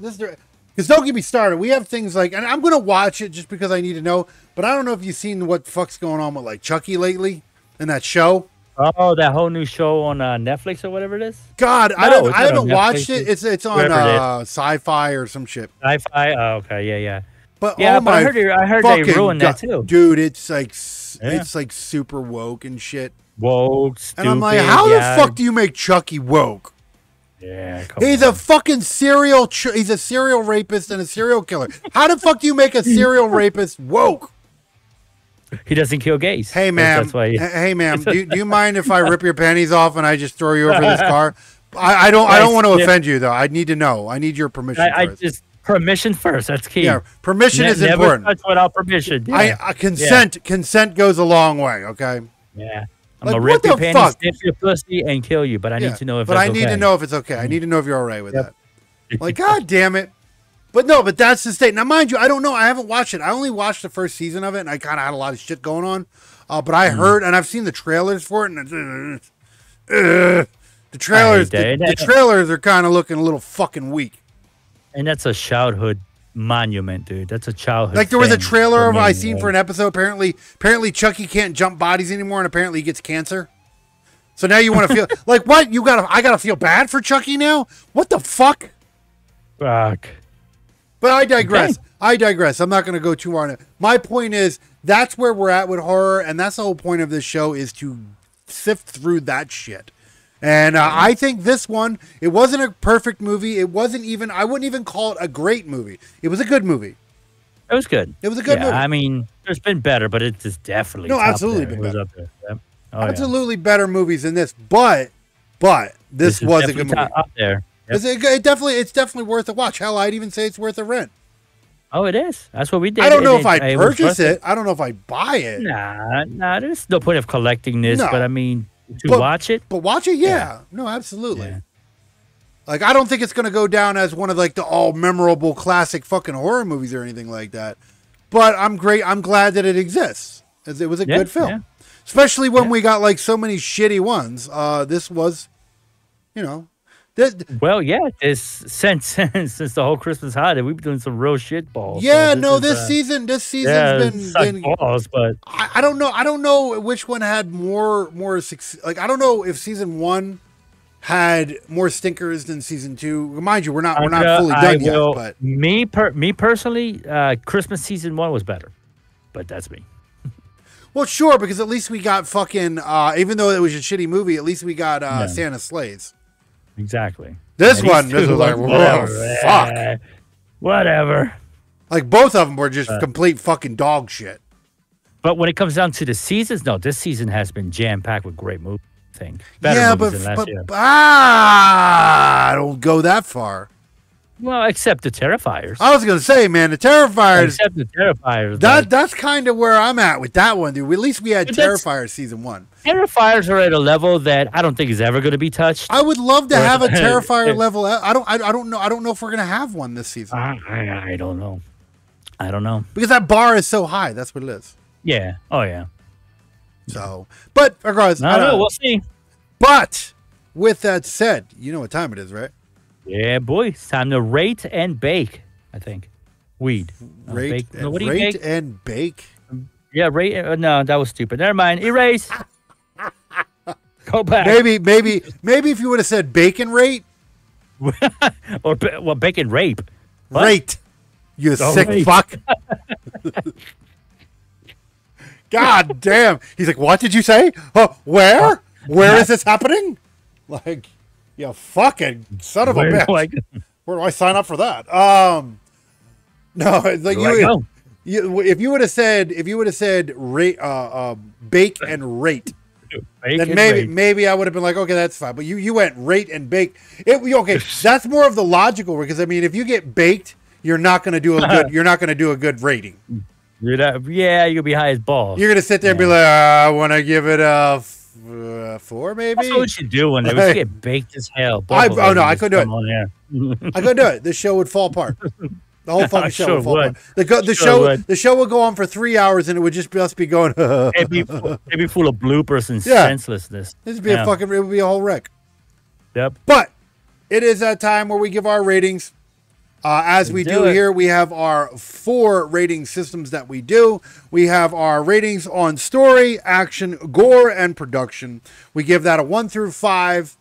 Because don't get me started. We have things like, and I'm going to watch it just because I need to know, but I don't know if you've seen what the fuck's going on with like Chucky lately and that show. Oh, that whole new show on Netflix or whatever it is. God, no, I haven't watched it. It's on Sci-Fi or some shit. Sci-Fi. Oh, okay, yeah. But yeah, oh, but I heard they ruined that too, dude. It's like it's like super woke and shit. Woke, stupid, and I'm like, how the fuck do you make Chucky woke? Yeah, he's a fucking serial. He's a serial rapist and a serial killer. How the fuck do you make a serial rapist woke? He doesn't kill gays. Hey, ma'am. Hey, ma'am. do you mind if I rip your panties off and I just throw you over this car? I don't want to offend you though. I need to know. I need your permission. Permission first. That's key. Yeah, permission is important. Never touch without permission. Yeah. Consent goes a long way. Okay. Yeah. I'm like, gonna rip your panties, sniff your pussy, and kill you. But I need to know if. But I need to know if it's okay. I need to know if you're all right with that. Like, god damn it! But no, but that's the state. Now, mind you, I don't know. I haven't watched it. I only watched the first season of it, and I kind of had a lot of shit going on. But I heard, and I've seen the trailers for it, and the trailers are kind of looking a little fucking weak. And that's a childhood monument, dude. That's a childhood. Like, there was a trailer of I seen for an episode. Apparently Chucky can't jump bodies anymore, and apparently he gets cancer. So now you want to feel like what? You gotta, I gotta feel bad for Chucky now? What the fuck? Fuck. But I digress. Okay. I digress. I'm not going to go too far on it. My point is, that's where we're at with horror, and that's the whole point of this show, is to sift through that shit. And I think this one, it wasn't a perfect movie. It wasn't even, I wouldn't even call it a great movie. It was a good movie. It was good. It was a good movie. I mean, there's been better, but it is definitely absolutely been better. Yep. Oh, absolutely better movies than this, but this was a good movie. Up there. Yep. It's definitely worth a watch. Hell, I'd even say it's worth a rent. Oh, it is. That's what we did. I don't know if I'd purchase it. I don't know if I'd buy it. Nah, there's no point of collecting this, but I mean, to watch it. But watch it, yeah. No, absolutely. Yeah. Like, I don't think it's going to go down as one of, like, the all-memorable classic fucking horror movies or anything like that. But I'm glad that it exists. It was a good film. Yeah. Especially when we got, like, so many shitty ones. This was, you know. Well, yeah, since the whole Christmas holiday, we've been doing some real shit balls. Yeah, so this season's been balls, but I don't know. I don't know which one had more success. Like, I don't know if season one had more stinkers than season two. Mind you, we're not fully done yet. But me personally, Christmas season one was better, but that's me. Well, sure, because at least we got fucking. Even though it was a shitty movie, at least we got Santa Slays. Exactly. This one was like, whatever. Fuck. Whatever. Like, both of them were just complete fucking dog shit. But when it comes down to the seasons, no, this season has been jam-packed with great movies, I think. Better movies than last year. I don't go that far. Well, except the Terrifiers. I was going to say, man, the Terrifiers. Except the Terrifiers. That's kind of where I'm at with that one, dude. At least we had Terrifiers season one. Terrifiers are at a level that I don't think is ever going to be touched. I would love to have a Terrifier level. I don't know. I don't know if we're going to have one this season. I don't know. I don't know. Because that bar is so high. That's what it is. Yeah. Oh, yeah. So, but regardless, I don't know. We'll see. But with that said, you know what time it is, right? Yeah, boy. It's time to rate and bake, I think. Weed. Rate and bake? Yeah, rate. No, that was stupid. Never mind. Erase. Go back. Maybe if you would have said bacon rate. Or, well, bacon rape. What? Rate. You sick rape. Fuck. God damn. He's like, what did you say? Oh, where? Where is this happening? Like... You fucking son of a bitch! Where do I sign up for that? No, it's like if you would have said rate, bake and rate, then maybe I would have been like, okay, that's fine. But you went rate and bake. Okay, that's more of the logical, because I mean, if you get baked, you're not going to do a good. You're not going to do a good rating. You're not, yeah, you'll be high as balls. You're going to sit there and be like, I want to give it a. 4 maybe. That's what we should do when we get baked as hell. I couldn't do it. I couldn't do it. This show would fall apart. The whole fucking show would fall apart. The show would go on for 3 hours, and it would just be going. It'd be full of bloopers and senselessness. This would be a fucking. It would be a whole wreck. Yep. But it is that time where we give our ratings. As we do here, we have our 4 rating systems that we do. We have our ratings on story, action, gore, and production. We give that a 1 through 5,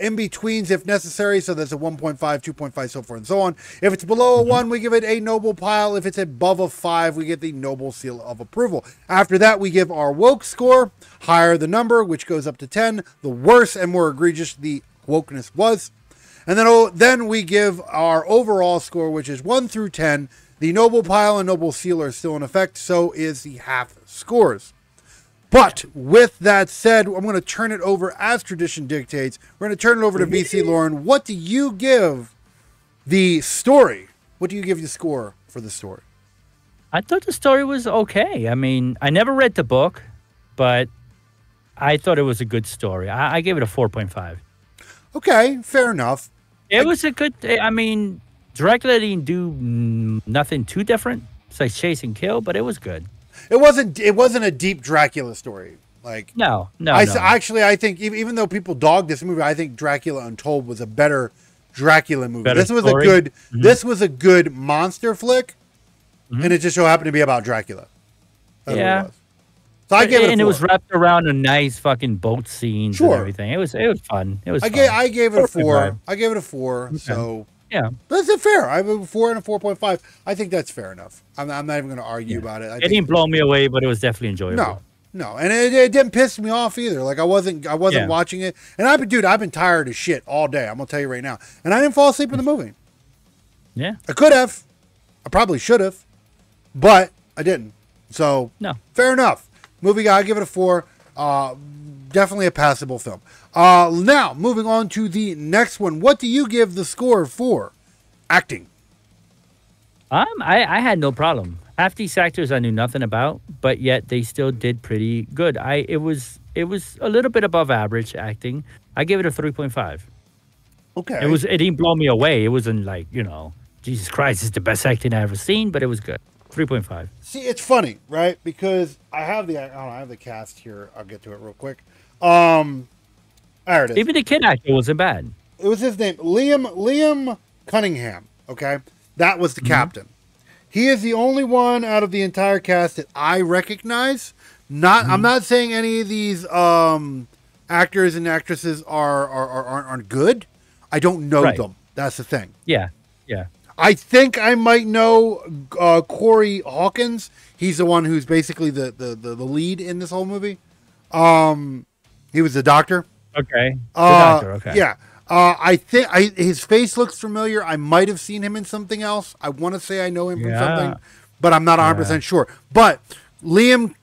in-betweens if necessary. So that's a 1.5, 2.5, so forth and so on. If it's below a 1, we give it a noble pile. If it's above a 5, we get the noble seal of approval. After that, we give our woke score. Higher the number, which goes up to 10, the worse and more egregious the wokeness was. And then we give our overall score, which is 1 through 10. The noble pile and noble seal are still in effect. So is the half scores. But with that said, I'm going to turn it over as tradition dictates. We're going to turn it over to VC Lauren. What do you give the story? What do you give the score for the story? I thought the story was okay. I mean, I never read the book, but I thought it was a good story. I gave it a 4.5. Okay, fair enough. It was a good. I mean, Dracula didn't do nothing too different. It's like chase and kill, but it was good. It wasn't a deep Dracula story. Like no. Actually, I think even though people dogged this movie, I think Dracula Untold was a better Dracula movie. Better this was story. A good. Mm-hmm. This was a good monster flick, mm-hmm. and it just so happened to be about Dracula. That's yeah. What it was. So I gave it. And it was wrapped around a nice fucking boat scene. Sure. And everything. It was fun. It was. I gave it a 4. I gave it a 4. Okay. So. Yeah, that's fair. I have a 4 and a 4.5. I think that's fair enough. I'm not even going to argue about it. It didn't blow me away, but it was definitely enjoyable. No, and it didn't piss me off either. Like I wasn't watching it. And I've been tired as shit all day. I'm gonna tell you right now. And I didn't fall asleep in the movie. Yeah, I could have. I probably should have, but I didn't. So no, fair enough. Movie guy, I give it a 4. Definitely a passable film. Now, moving on to the next one. What do you give the score for acting? I had no problem. Half these actors I knew nothing about, but yet they still did pretty good. It was a little bit above average acting. I gave it a 3.5. Okay. It didn't blow me away. It wasn't like, you know, Jesus Christ, it's the best acting I ever seen, but it was good. 3.5. See, it's funny, right? Because I have the cast here. I'll get to it real quick. There it is. Even the kid actor wasn't bad. It was his name, Liam Cunningham. Okay, that was the captain. He is the only one out of the entire cast that I recognize. I'm not saying any of these actors and actresses aren't good. I don't know them. That's the thing. Yeah. I think I might know Corey Hawkins. He's the one who's basically the lead in this whole movie. He was the doctor. Okay. The doctor. Yeah. I think his face looks familiar. I might have seen him in something else. I want to say I know him from something, but I'm not 100% sure. But Liam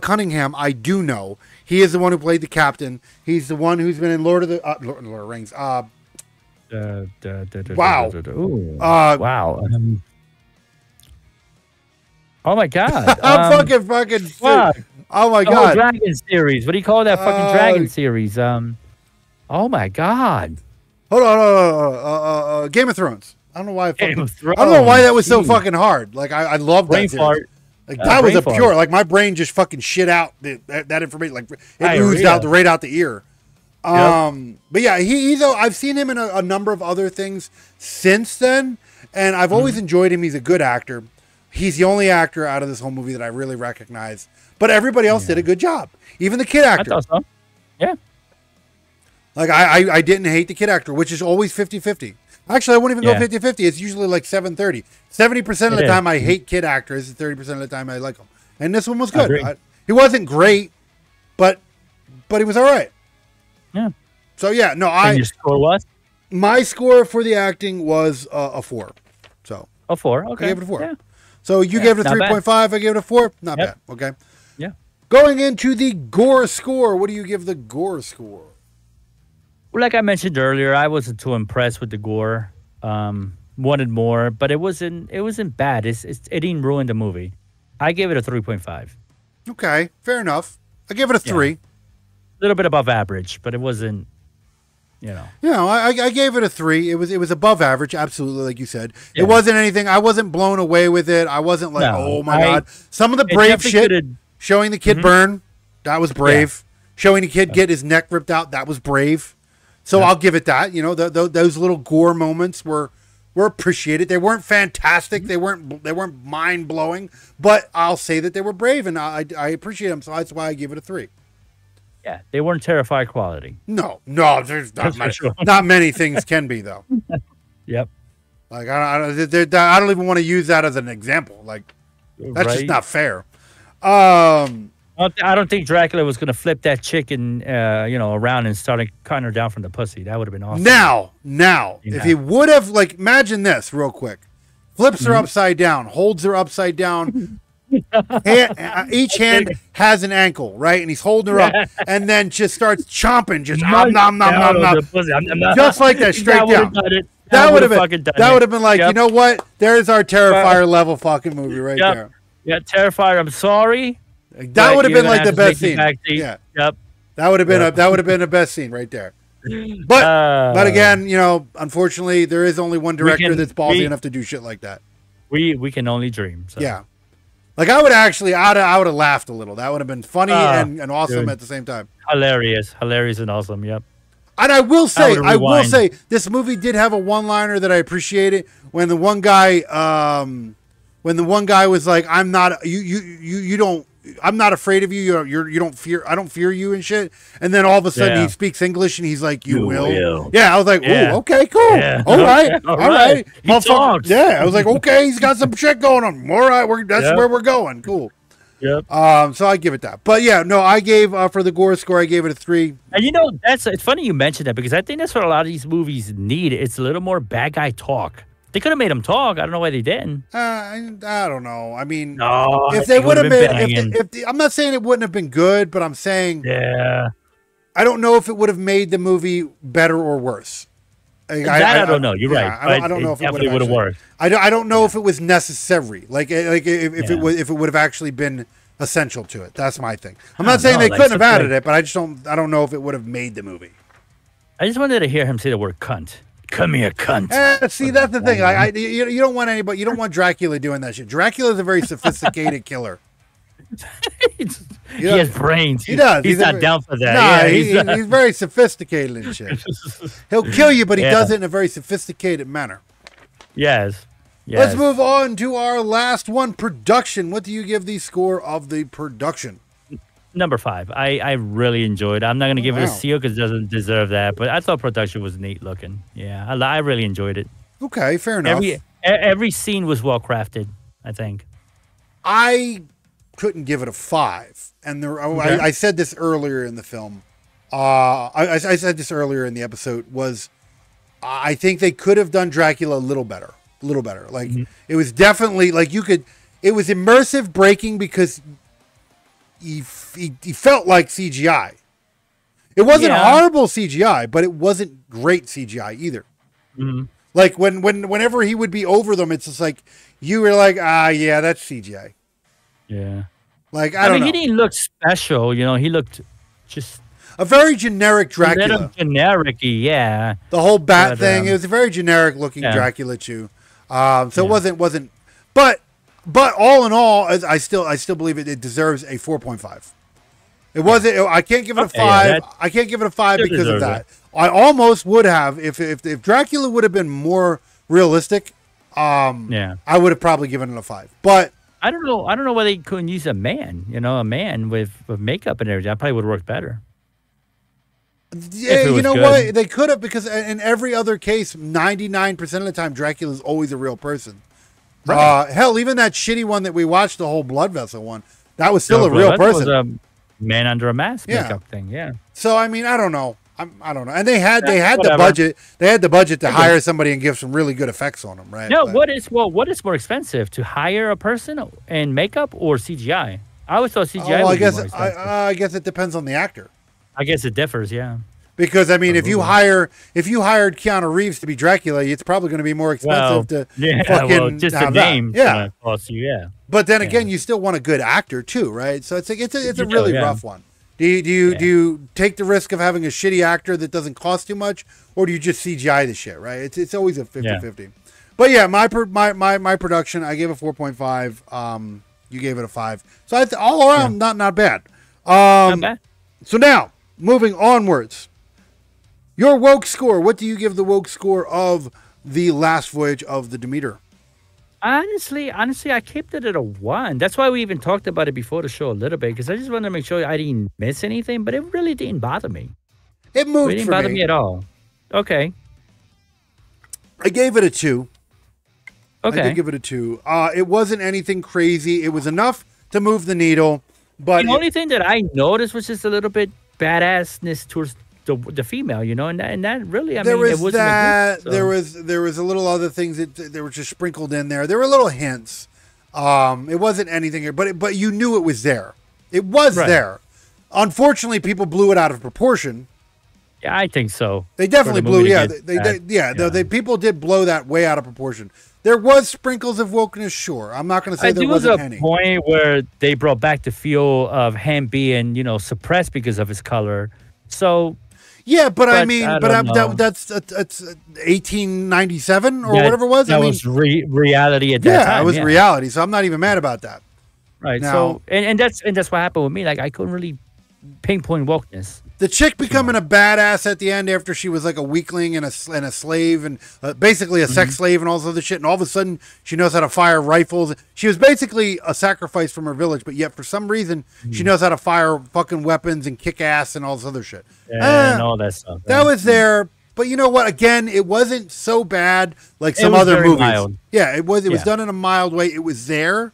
Cunningham, I do know. He is the one who played the captain. He's the one who's been in Lord of the Rings. Oh my god! I'm fucking fuck. Oh my god! Dragon series. What do you call that fucking dragon series? Oh my god! Hold on. Game of Thrones. I don't know why. I don't know why that was so fucking hard. Like I love that series. Like that was a pure. Fart. Like my brain just fucking shit out that information. Like it oozed out right out the ear. But yeah, I've seen him in a number of other things since then, and I've always enjoyed him. He's a good actor. He's the only actor out of this whole movie that I really recognize, but everybody else did a good job. Even the kid actor. I thought so. Yeah. Like I didn't hate the kid actor, which is always 50-50. Actually, I wouldn't even go 50-50. It's usually like 7-30. 70% of the time I hate kid actors, and 30% of the time I like them. And this one was good. He wasn't great, but he was all right. Yeah. So yeah, no. And your score was? My score for the acting was a 4. So a 4. Okay. I gave it a 4. Yeah. So you gave it a 3.5. I gave it a 4. Not bad. Okay. Yeah. Going into the gore score, what do you give the gore score? Well, like I mentioned earlier, I wasn't too impressed with the gore. Wanted more, but it wasn't bad. It didn't ruin the movie. I gave it a 3.5. Okay, fair enough. I gave it a 3. A little bit above average, but it wasn't, you know. I gave it a 3. It was above average, absolutely, like you said. Yeah. It wasn't anything. I wasn't blown away with it. I wasn't like, oh my god. Some of the brave shit, showing the kid burn, that was brave. Showing the kid get his neck ripped out, that was brave. So I'll give it that. You know, those little gore moments were appreciated. They weren't fantastic. They weren't mind blowing, but I'll say that they were brave, and I appreciate them. So that's why I give it a 3. Yeah, they weren't Terrifier quality. No, there's not many things can be though. Yep. Like I don't even want to use that as an example. Like that's just not fair. I don't think Dracula was going to flip that chicken, around and start cutting her down from the pussy. That would have been awesome. Now, if he would have, like, imagine this real quick: flips her upside down, holds her upside down. Each hand has an ankle, right? And he's holding her up, and then just starts chomping, just nom nom nom nom, just like that, straight down. That would have been. That would have been like, you know what? There's our Terrifier level fucking movie right there. Yeah, Terrifier. I'm sorry. That would have been like the best scene. Yeah. Yep. That would have been the best scene right there. But again, you know, unfortunately, there is only one director that's ballsy enough to do shit like that. We can only dream. So. Yeah. Like I would have laughed a little. That would have been funny and awesome at the same time. Hilarious and awesome. Yep. And I will say, this movie did have a one-liner that I appreciated. When the one guy, was like, "I'm not you don't. I'm not afraid of you. You don't fear. I don't fear you and shit." And then all of a sudden, he speaks English and he's like, "You will." Yeah, I was like, "Ooh, okay, cool, all right." He talks. Yeah, I was like, "Okay, he's got some shit going on. All right, that's where we're going. Cool." Yep. So I give it that. But yeah, no, I gave for the gore score, I gave it a 3. And you know, it's funny you mentioned that because I think that's what a lot of these movies need. It's a little more bad guy talk. They could have made him talk. I don't know why they didn't. I don't know. I mean, if they would have made, I'm not saying it wouldn't have been good, but I'm saying, I don't know if it would have made the movie better or worse. I don't know. You're right. I don't know if it would have worked. I don't know if it was necessary. Like if it would have actually been essential to it. That's my thing. I'm not saying they couldn't have added it, but I just don't. I don't know if it would have made the movie. I just wanted to hear him say the word cunt. Come here, cunt. See, that's the thing. You don't want anybody. You don't want Dracula doing that shit. Dracula is a very sophisticated killer. He has brains. He does. He's not down for that. Nah, he's very sophisticated and shit. He'll kill you, but he does it in a very sophisticated manner. Yes. Let's move on to our last one, production. What do you give the score of the production? Number 5. I really enjoyed it. I'm not going to give it a seal because it doesn't deserve that, but I thought production was neat looking. Yeah, I really enjoyed it. Okay, fair enough. Every scene was well-crafted, I think. I couldn't give it a 5, and I said this earlier in the film. I said this earlier in the episode was, I think they could have done Dracula a little better. Like it was definitely like it was immersive breaking because he felt like CGI. It wasn't horrible CGI, but it wasn't great CGI either. Like whenever he would be over them, it's just like you were like, yeah, that's CGI. Yeah, like I mean, he didn't look special, you know. He looked just a very generic Dracula. Generic-y, yeah. The whole bat thing. It was a very generic looking Dracula too. So it wasn't. But all in all, I still believe it deserves a 4.5. It wasn't. I can't give it a 5. I can't give it a 5 because of that. I almost would have if Dracula would have been more realistic. I would have probably given it a 5, but. I don't know why they couldn't use a man. You know, a man with makeup and everything. I probably would have worked better. Yeah, you know what? They could have, because in every other case, 99% of the time, Dracula is always a real person. Right. Hell, even that shitty one that we watched, the whole Blood Vessel one, that was still a real person. That was a man under a mask makeup thing. Yeah. So I mean, I don't know. I don't know, and they had the budget. They had the budget to hire somebody and give some really good effects on them, right? No, but what is more expensive, to hire a person and makeup or CGI? I always thought CGI. Well, I guess it depends on the actor. I guess it differs, yeah. Because I mean, if you hired Keanu Reeves to be Dracula, it's probably going to be more expensive just the name. Yeah, But then again, you still want a good actor too, right? So it's a really rough one. Do you take the risk of having a shitty actor that doesn't cost too much, or do you just CGI the shit, right? It's always a 50-50. But yeah, my production, I gave it 4.5. You gave it a 5. So all around, not bad. Not bad. So now, moving onwards. Your woke score. What do you give the woke score of The Last Voyage of the Demeter? Honestly, I kept it at a 1. That's why we even talked about it before the show a little bit, because I just wanted to make sure I didn't miss anything, but it really didn't bother me. It moved for me. It didn't bother me at all. Okay. I gave it a 2. Okay. I did give it a 2. It wasn't anything crazy. It was enough to move the needle. But the only thing that I noticed was just a little bit badassness towards the female, you know, and that really, there was a little other things that they were just sprinkled in there. There were little hints. It wasn't anything, but you knew it was there. It was there. Unfortunately, people blew it out of proportion. Yeah, I think so. They definitely blew. Yeah, people did blow that way out of proportion. There was sprinkles of wokeness, sure. I'm not going to say there wasn't any. There was a point where they brought back the feel of him being, you know, suppressed because of his color. So. Yeah, but I mean, that's 1897 or whatever it was. That was reality at that time. Yeah, it was reality. So I'm not even mad about that. Right. Now, so and that's what happened with me. Like I couldn't really pinpoint wokeness. The chick becoming a badass at the end after she was like a weakling and a slave and basically a sex slave and all this other shit. And all of a sudden she knows how to fire rifles. She was basically a sacrifice from her village, but yet for some reason she knows how to fire fucking weapons and kick ass and all this other shit. Yeah, and all that stuff. That was there. But you know what? Again, it wasn't so bad like some other movies. Mild. Yeah, it was. It was done in a mild way. It was there,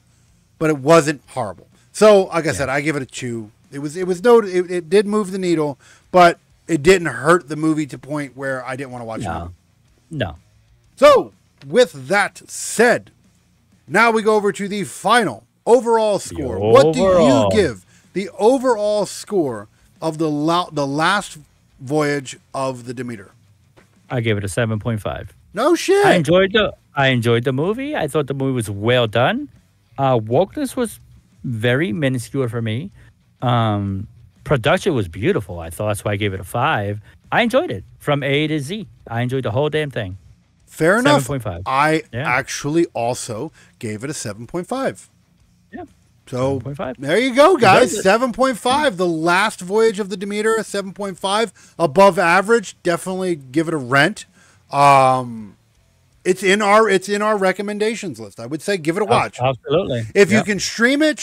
but it wasn't horrible. So, like I said, I give it a 2. It did move the needle, but it didn't hurt the movie to point where I didn't want to watch it. No. So, with that said, now we go over to the final overall score. What do you give the overall score of the Last Voyage of the Demeter? I gave it a 7.5. No shit. I enjoyed the movie. I thought the movie was well done. Wokeness was very minuscule for me. Production was beautiful. I thought that's why I gave it a 5. I enjoyed it from A to Z. I enjoyed the whole damn thing. Fair enough. 7.5. I actually also gave it a 7.5. Yeah. So 7.5. There you go, guys. 7.5. The Last Voyage of the Demeter, a 7.5. Above average. Definitely give it a rent. It's in our recommendations list. I would say give it a watch. Absolutely. If you can stream it,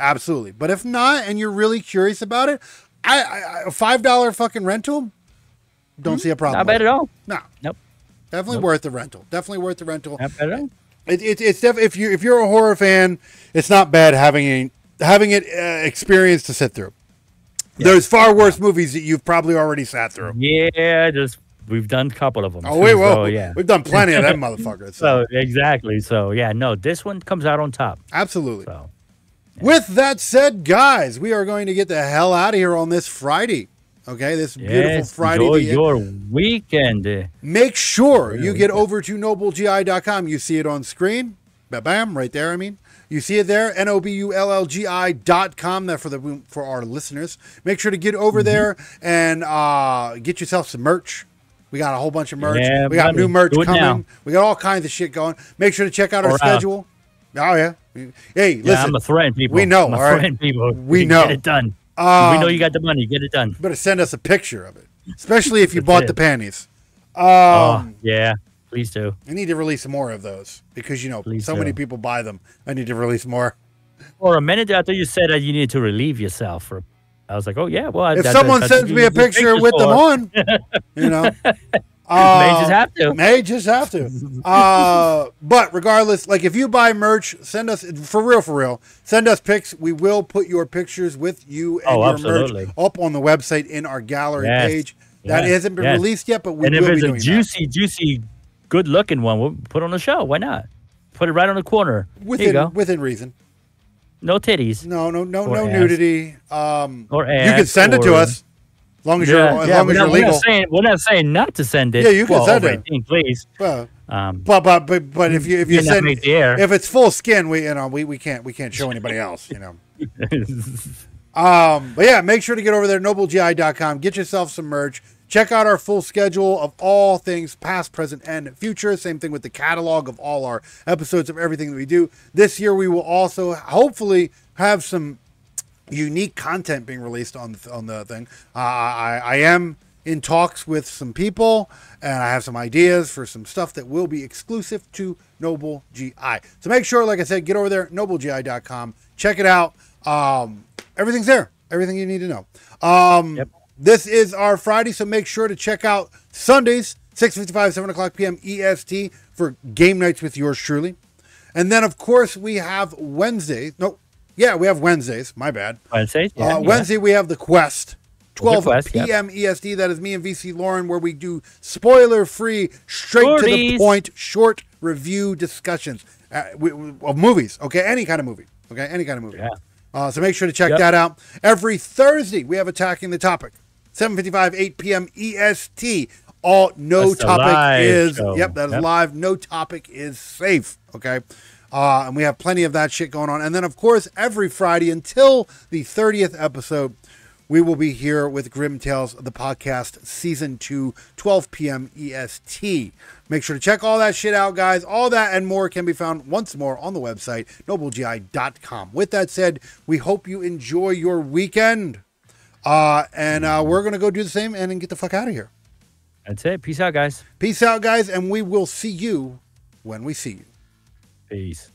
absolutely. But if not, and you're really curious about it, a $5 fucking rental, don't see a problem. Not bad at all. No. Nope. Definitely worth the rental. Definitely worth the rental. Not bad at all. If you're a horror fan, it's not bad having experience to sit through. Yeah. There's far worse movies that you've probably already sat through. Yeah, just. We've done a couple of them. Oh, wait, whoa. So, yeah. We've done plenty of that motherfucker. So. Exactly. So, yeah, no, this one comes out on top. Absolutely. So, yeah. With that said, guys, we are going to get the hell out of here on this Friday. Okay, this beautiful Friday. Enjoy your weekend. Make sure you get over to nobullgi.com. You see it on screen. Bam, right there, I mean. You see it there, nobullgi.com. That for our listeners. Make sure to get over there and get yourself some merch. We got a whole bunch of merch. Yeah, we got new merch coming. Now. We got all kinds of shit going. Make sure to check out our schedule. Oh, yeah. Hey, listen. I'm a friend, people. We know. I'm a friend, people. We know. Get it done. We know you got the money. Get it done. You better send us a picture of it, especially if you bought the panties. Yeah. Please do. I need to release more of those because, you know, so many people buy them. I need to release more. For a minute after you said that you needed to relieve yourself. I was like, oh, yeah. Well, if someone sends me a picture with them on, you know. May just have to. May just have to. But regardless, like if you buy merch, send us, for real, send us pics. We will put your pictures with you and your merch up on the website in our gallery page. That hasn't been released yet, but we will be doing that. And if it's a juicy, good-looking one, we'll put on the show. Why not? Put it right on the corner. Within reason. No titties. No nudity. Or ass. You can send it to us, as long as you're legal. We're not saying not to send it. Yeah, you can send it, please. But if you send it, if it's full skin, we can't show anybody else, you know. But yeah, make sure to get over there, nobullgi.com. Get yourself some merch. Check out our full schedule of all things past, present, and future. Same thing with the catalog of all our episodes of everything that we do. This year, we will also hopefully have some unique content being released on the thing. I am in talks with some people, and I have some ideas for some stuff that will be exclusive to Noble GI. So make sure, like I said, get over there, nobullgi.com. Check it out. Everything's there. Everything you need to know. This is our Friday, so make sure to check out Sundays, 6:55, 7:00 p.m. EST for game nights with yours truly. And then, of course, we have Wednesdays. We have Wednesdays. My bad. Wednesdays? Yeah, Wednesday, we have The Quest, 12 p.m. EST. That is me and VC Lauren, where we do spoiler-free, straight-to-the-point, short review discussions of movies, okay? Any kind of movie, okay? Any kind of movie. Yeah. So make sure to check that out. Every Thursday, we have Attacking the Topic. 7:55, 8 p.m. EST. All no topic is live. No topic is safe. Okay. And we have plenty of that shit going on. And then, of course, every Friday until the 30th episode, we will be here with Grim Tales, the podcast, season 2, 12 p.m. EST. Make sure to check all that shit out, guys. All that and more can be found once more on the website, nobullgi.com. With that said, we hope you enjoy your weekend. And we're going to go do the same and get the fuck out of here. That's it. Peace out, guys. Peace out, guys. And we will see you when we see you. Peace.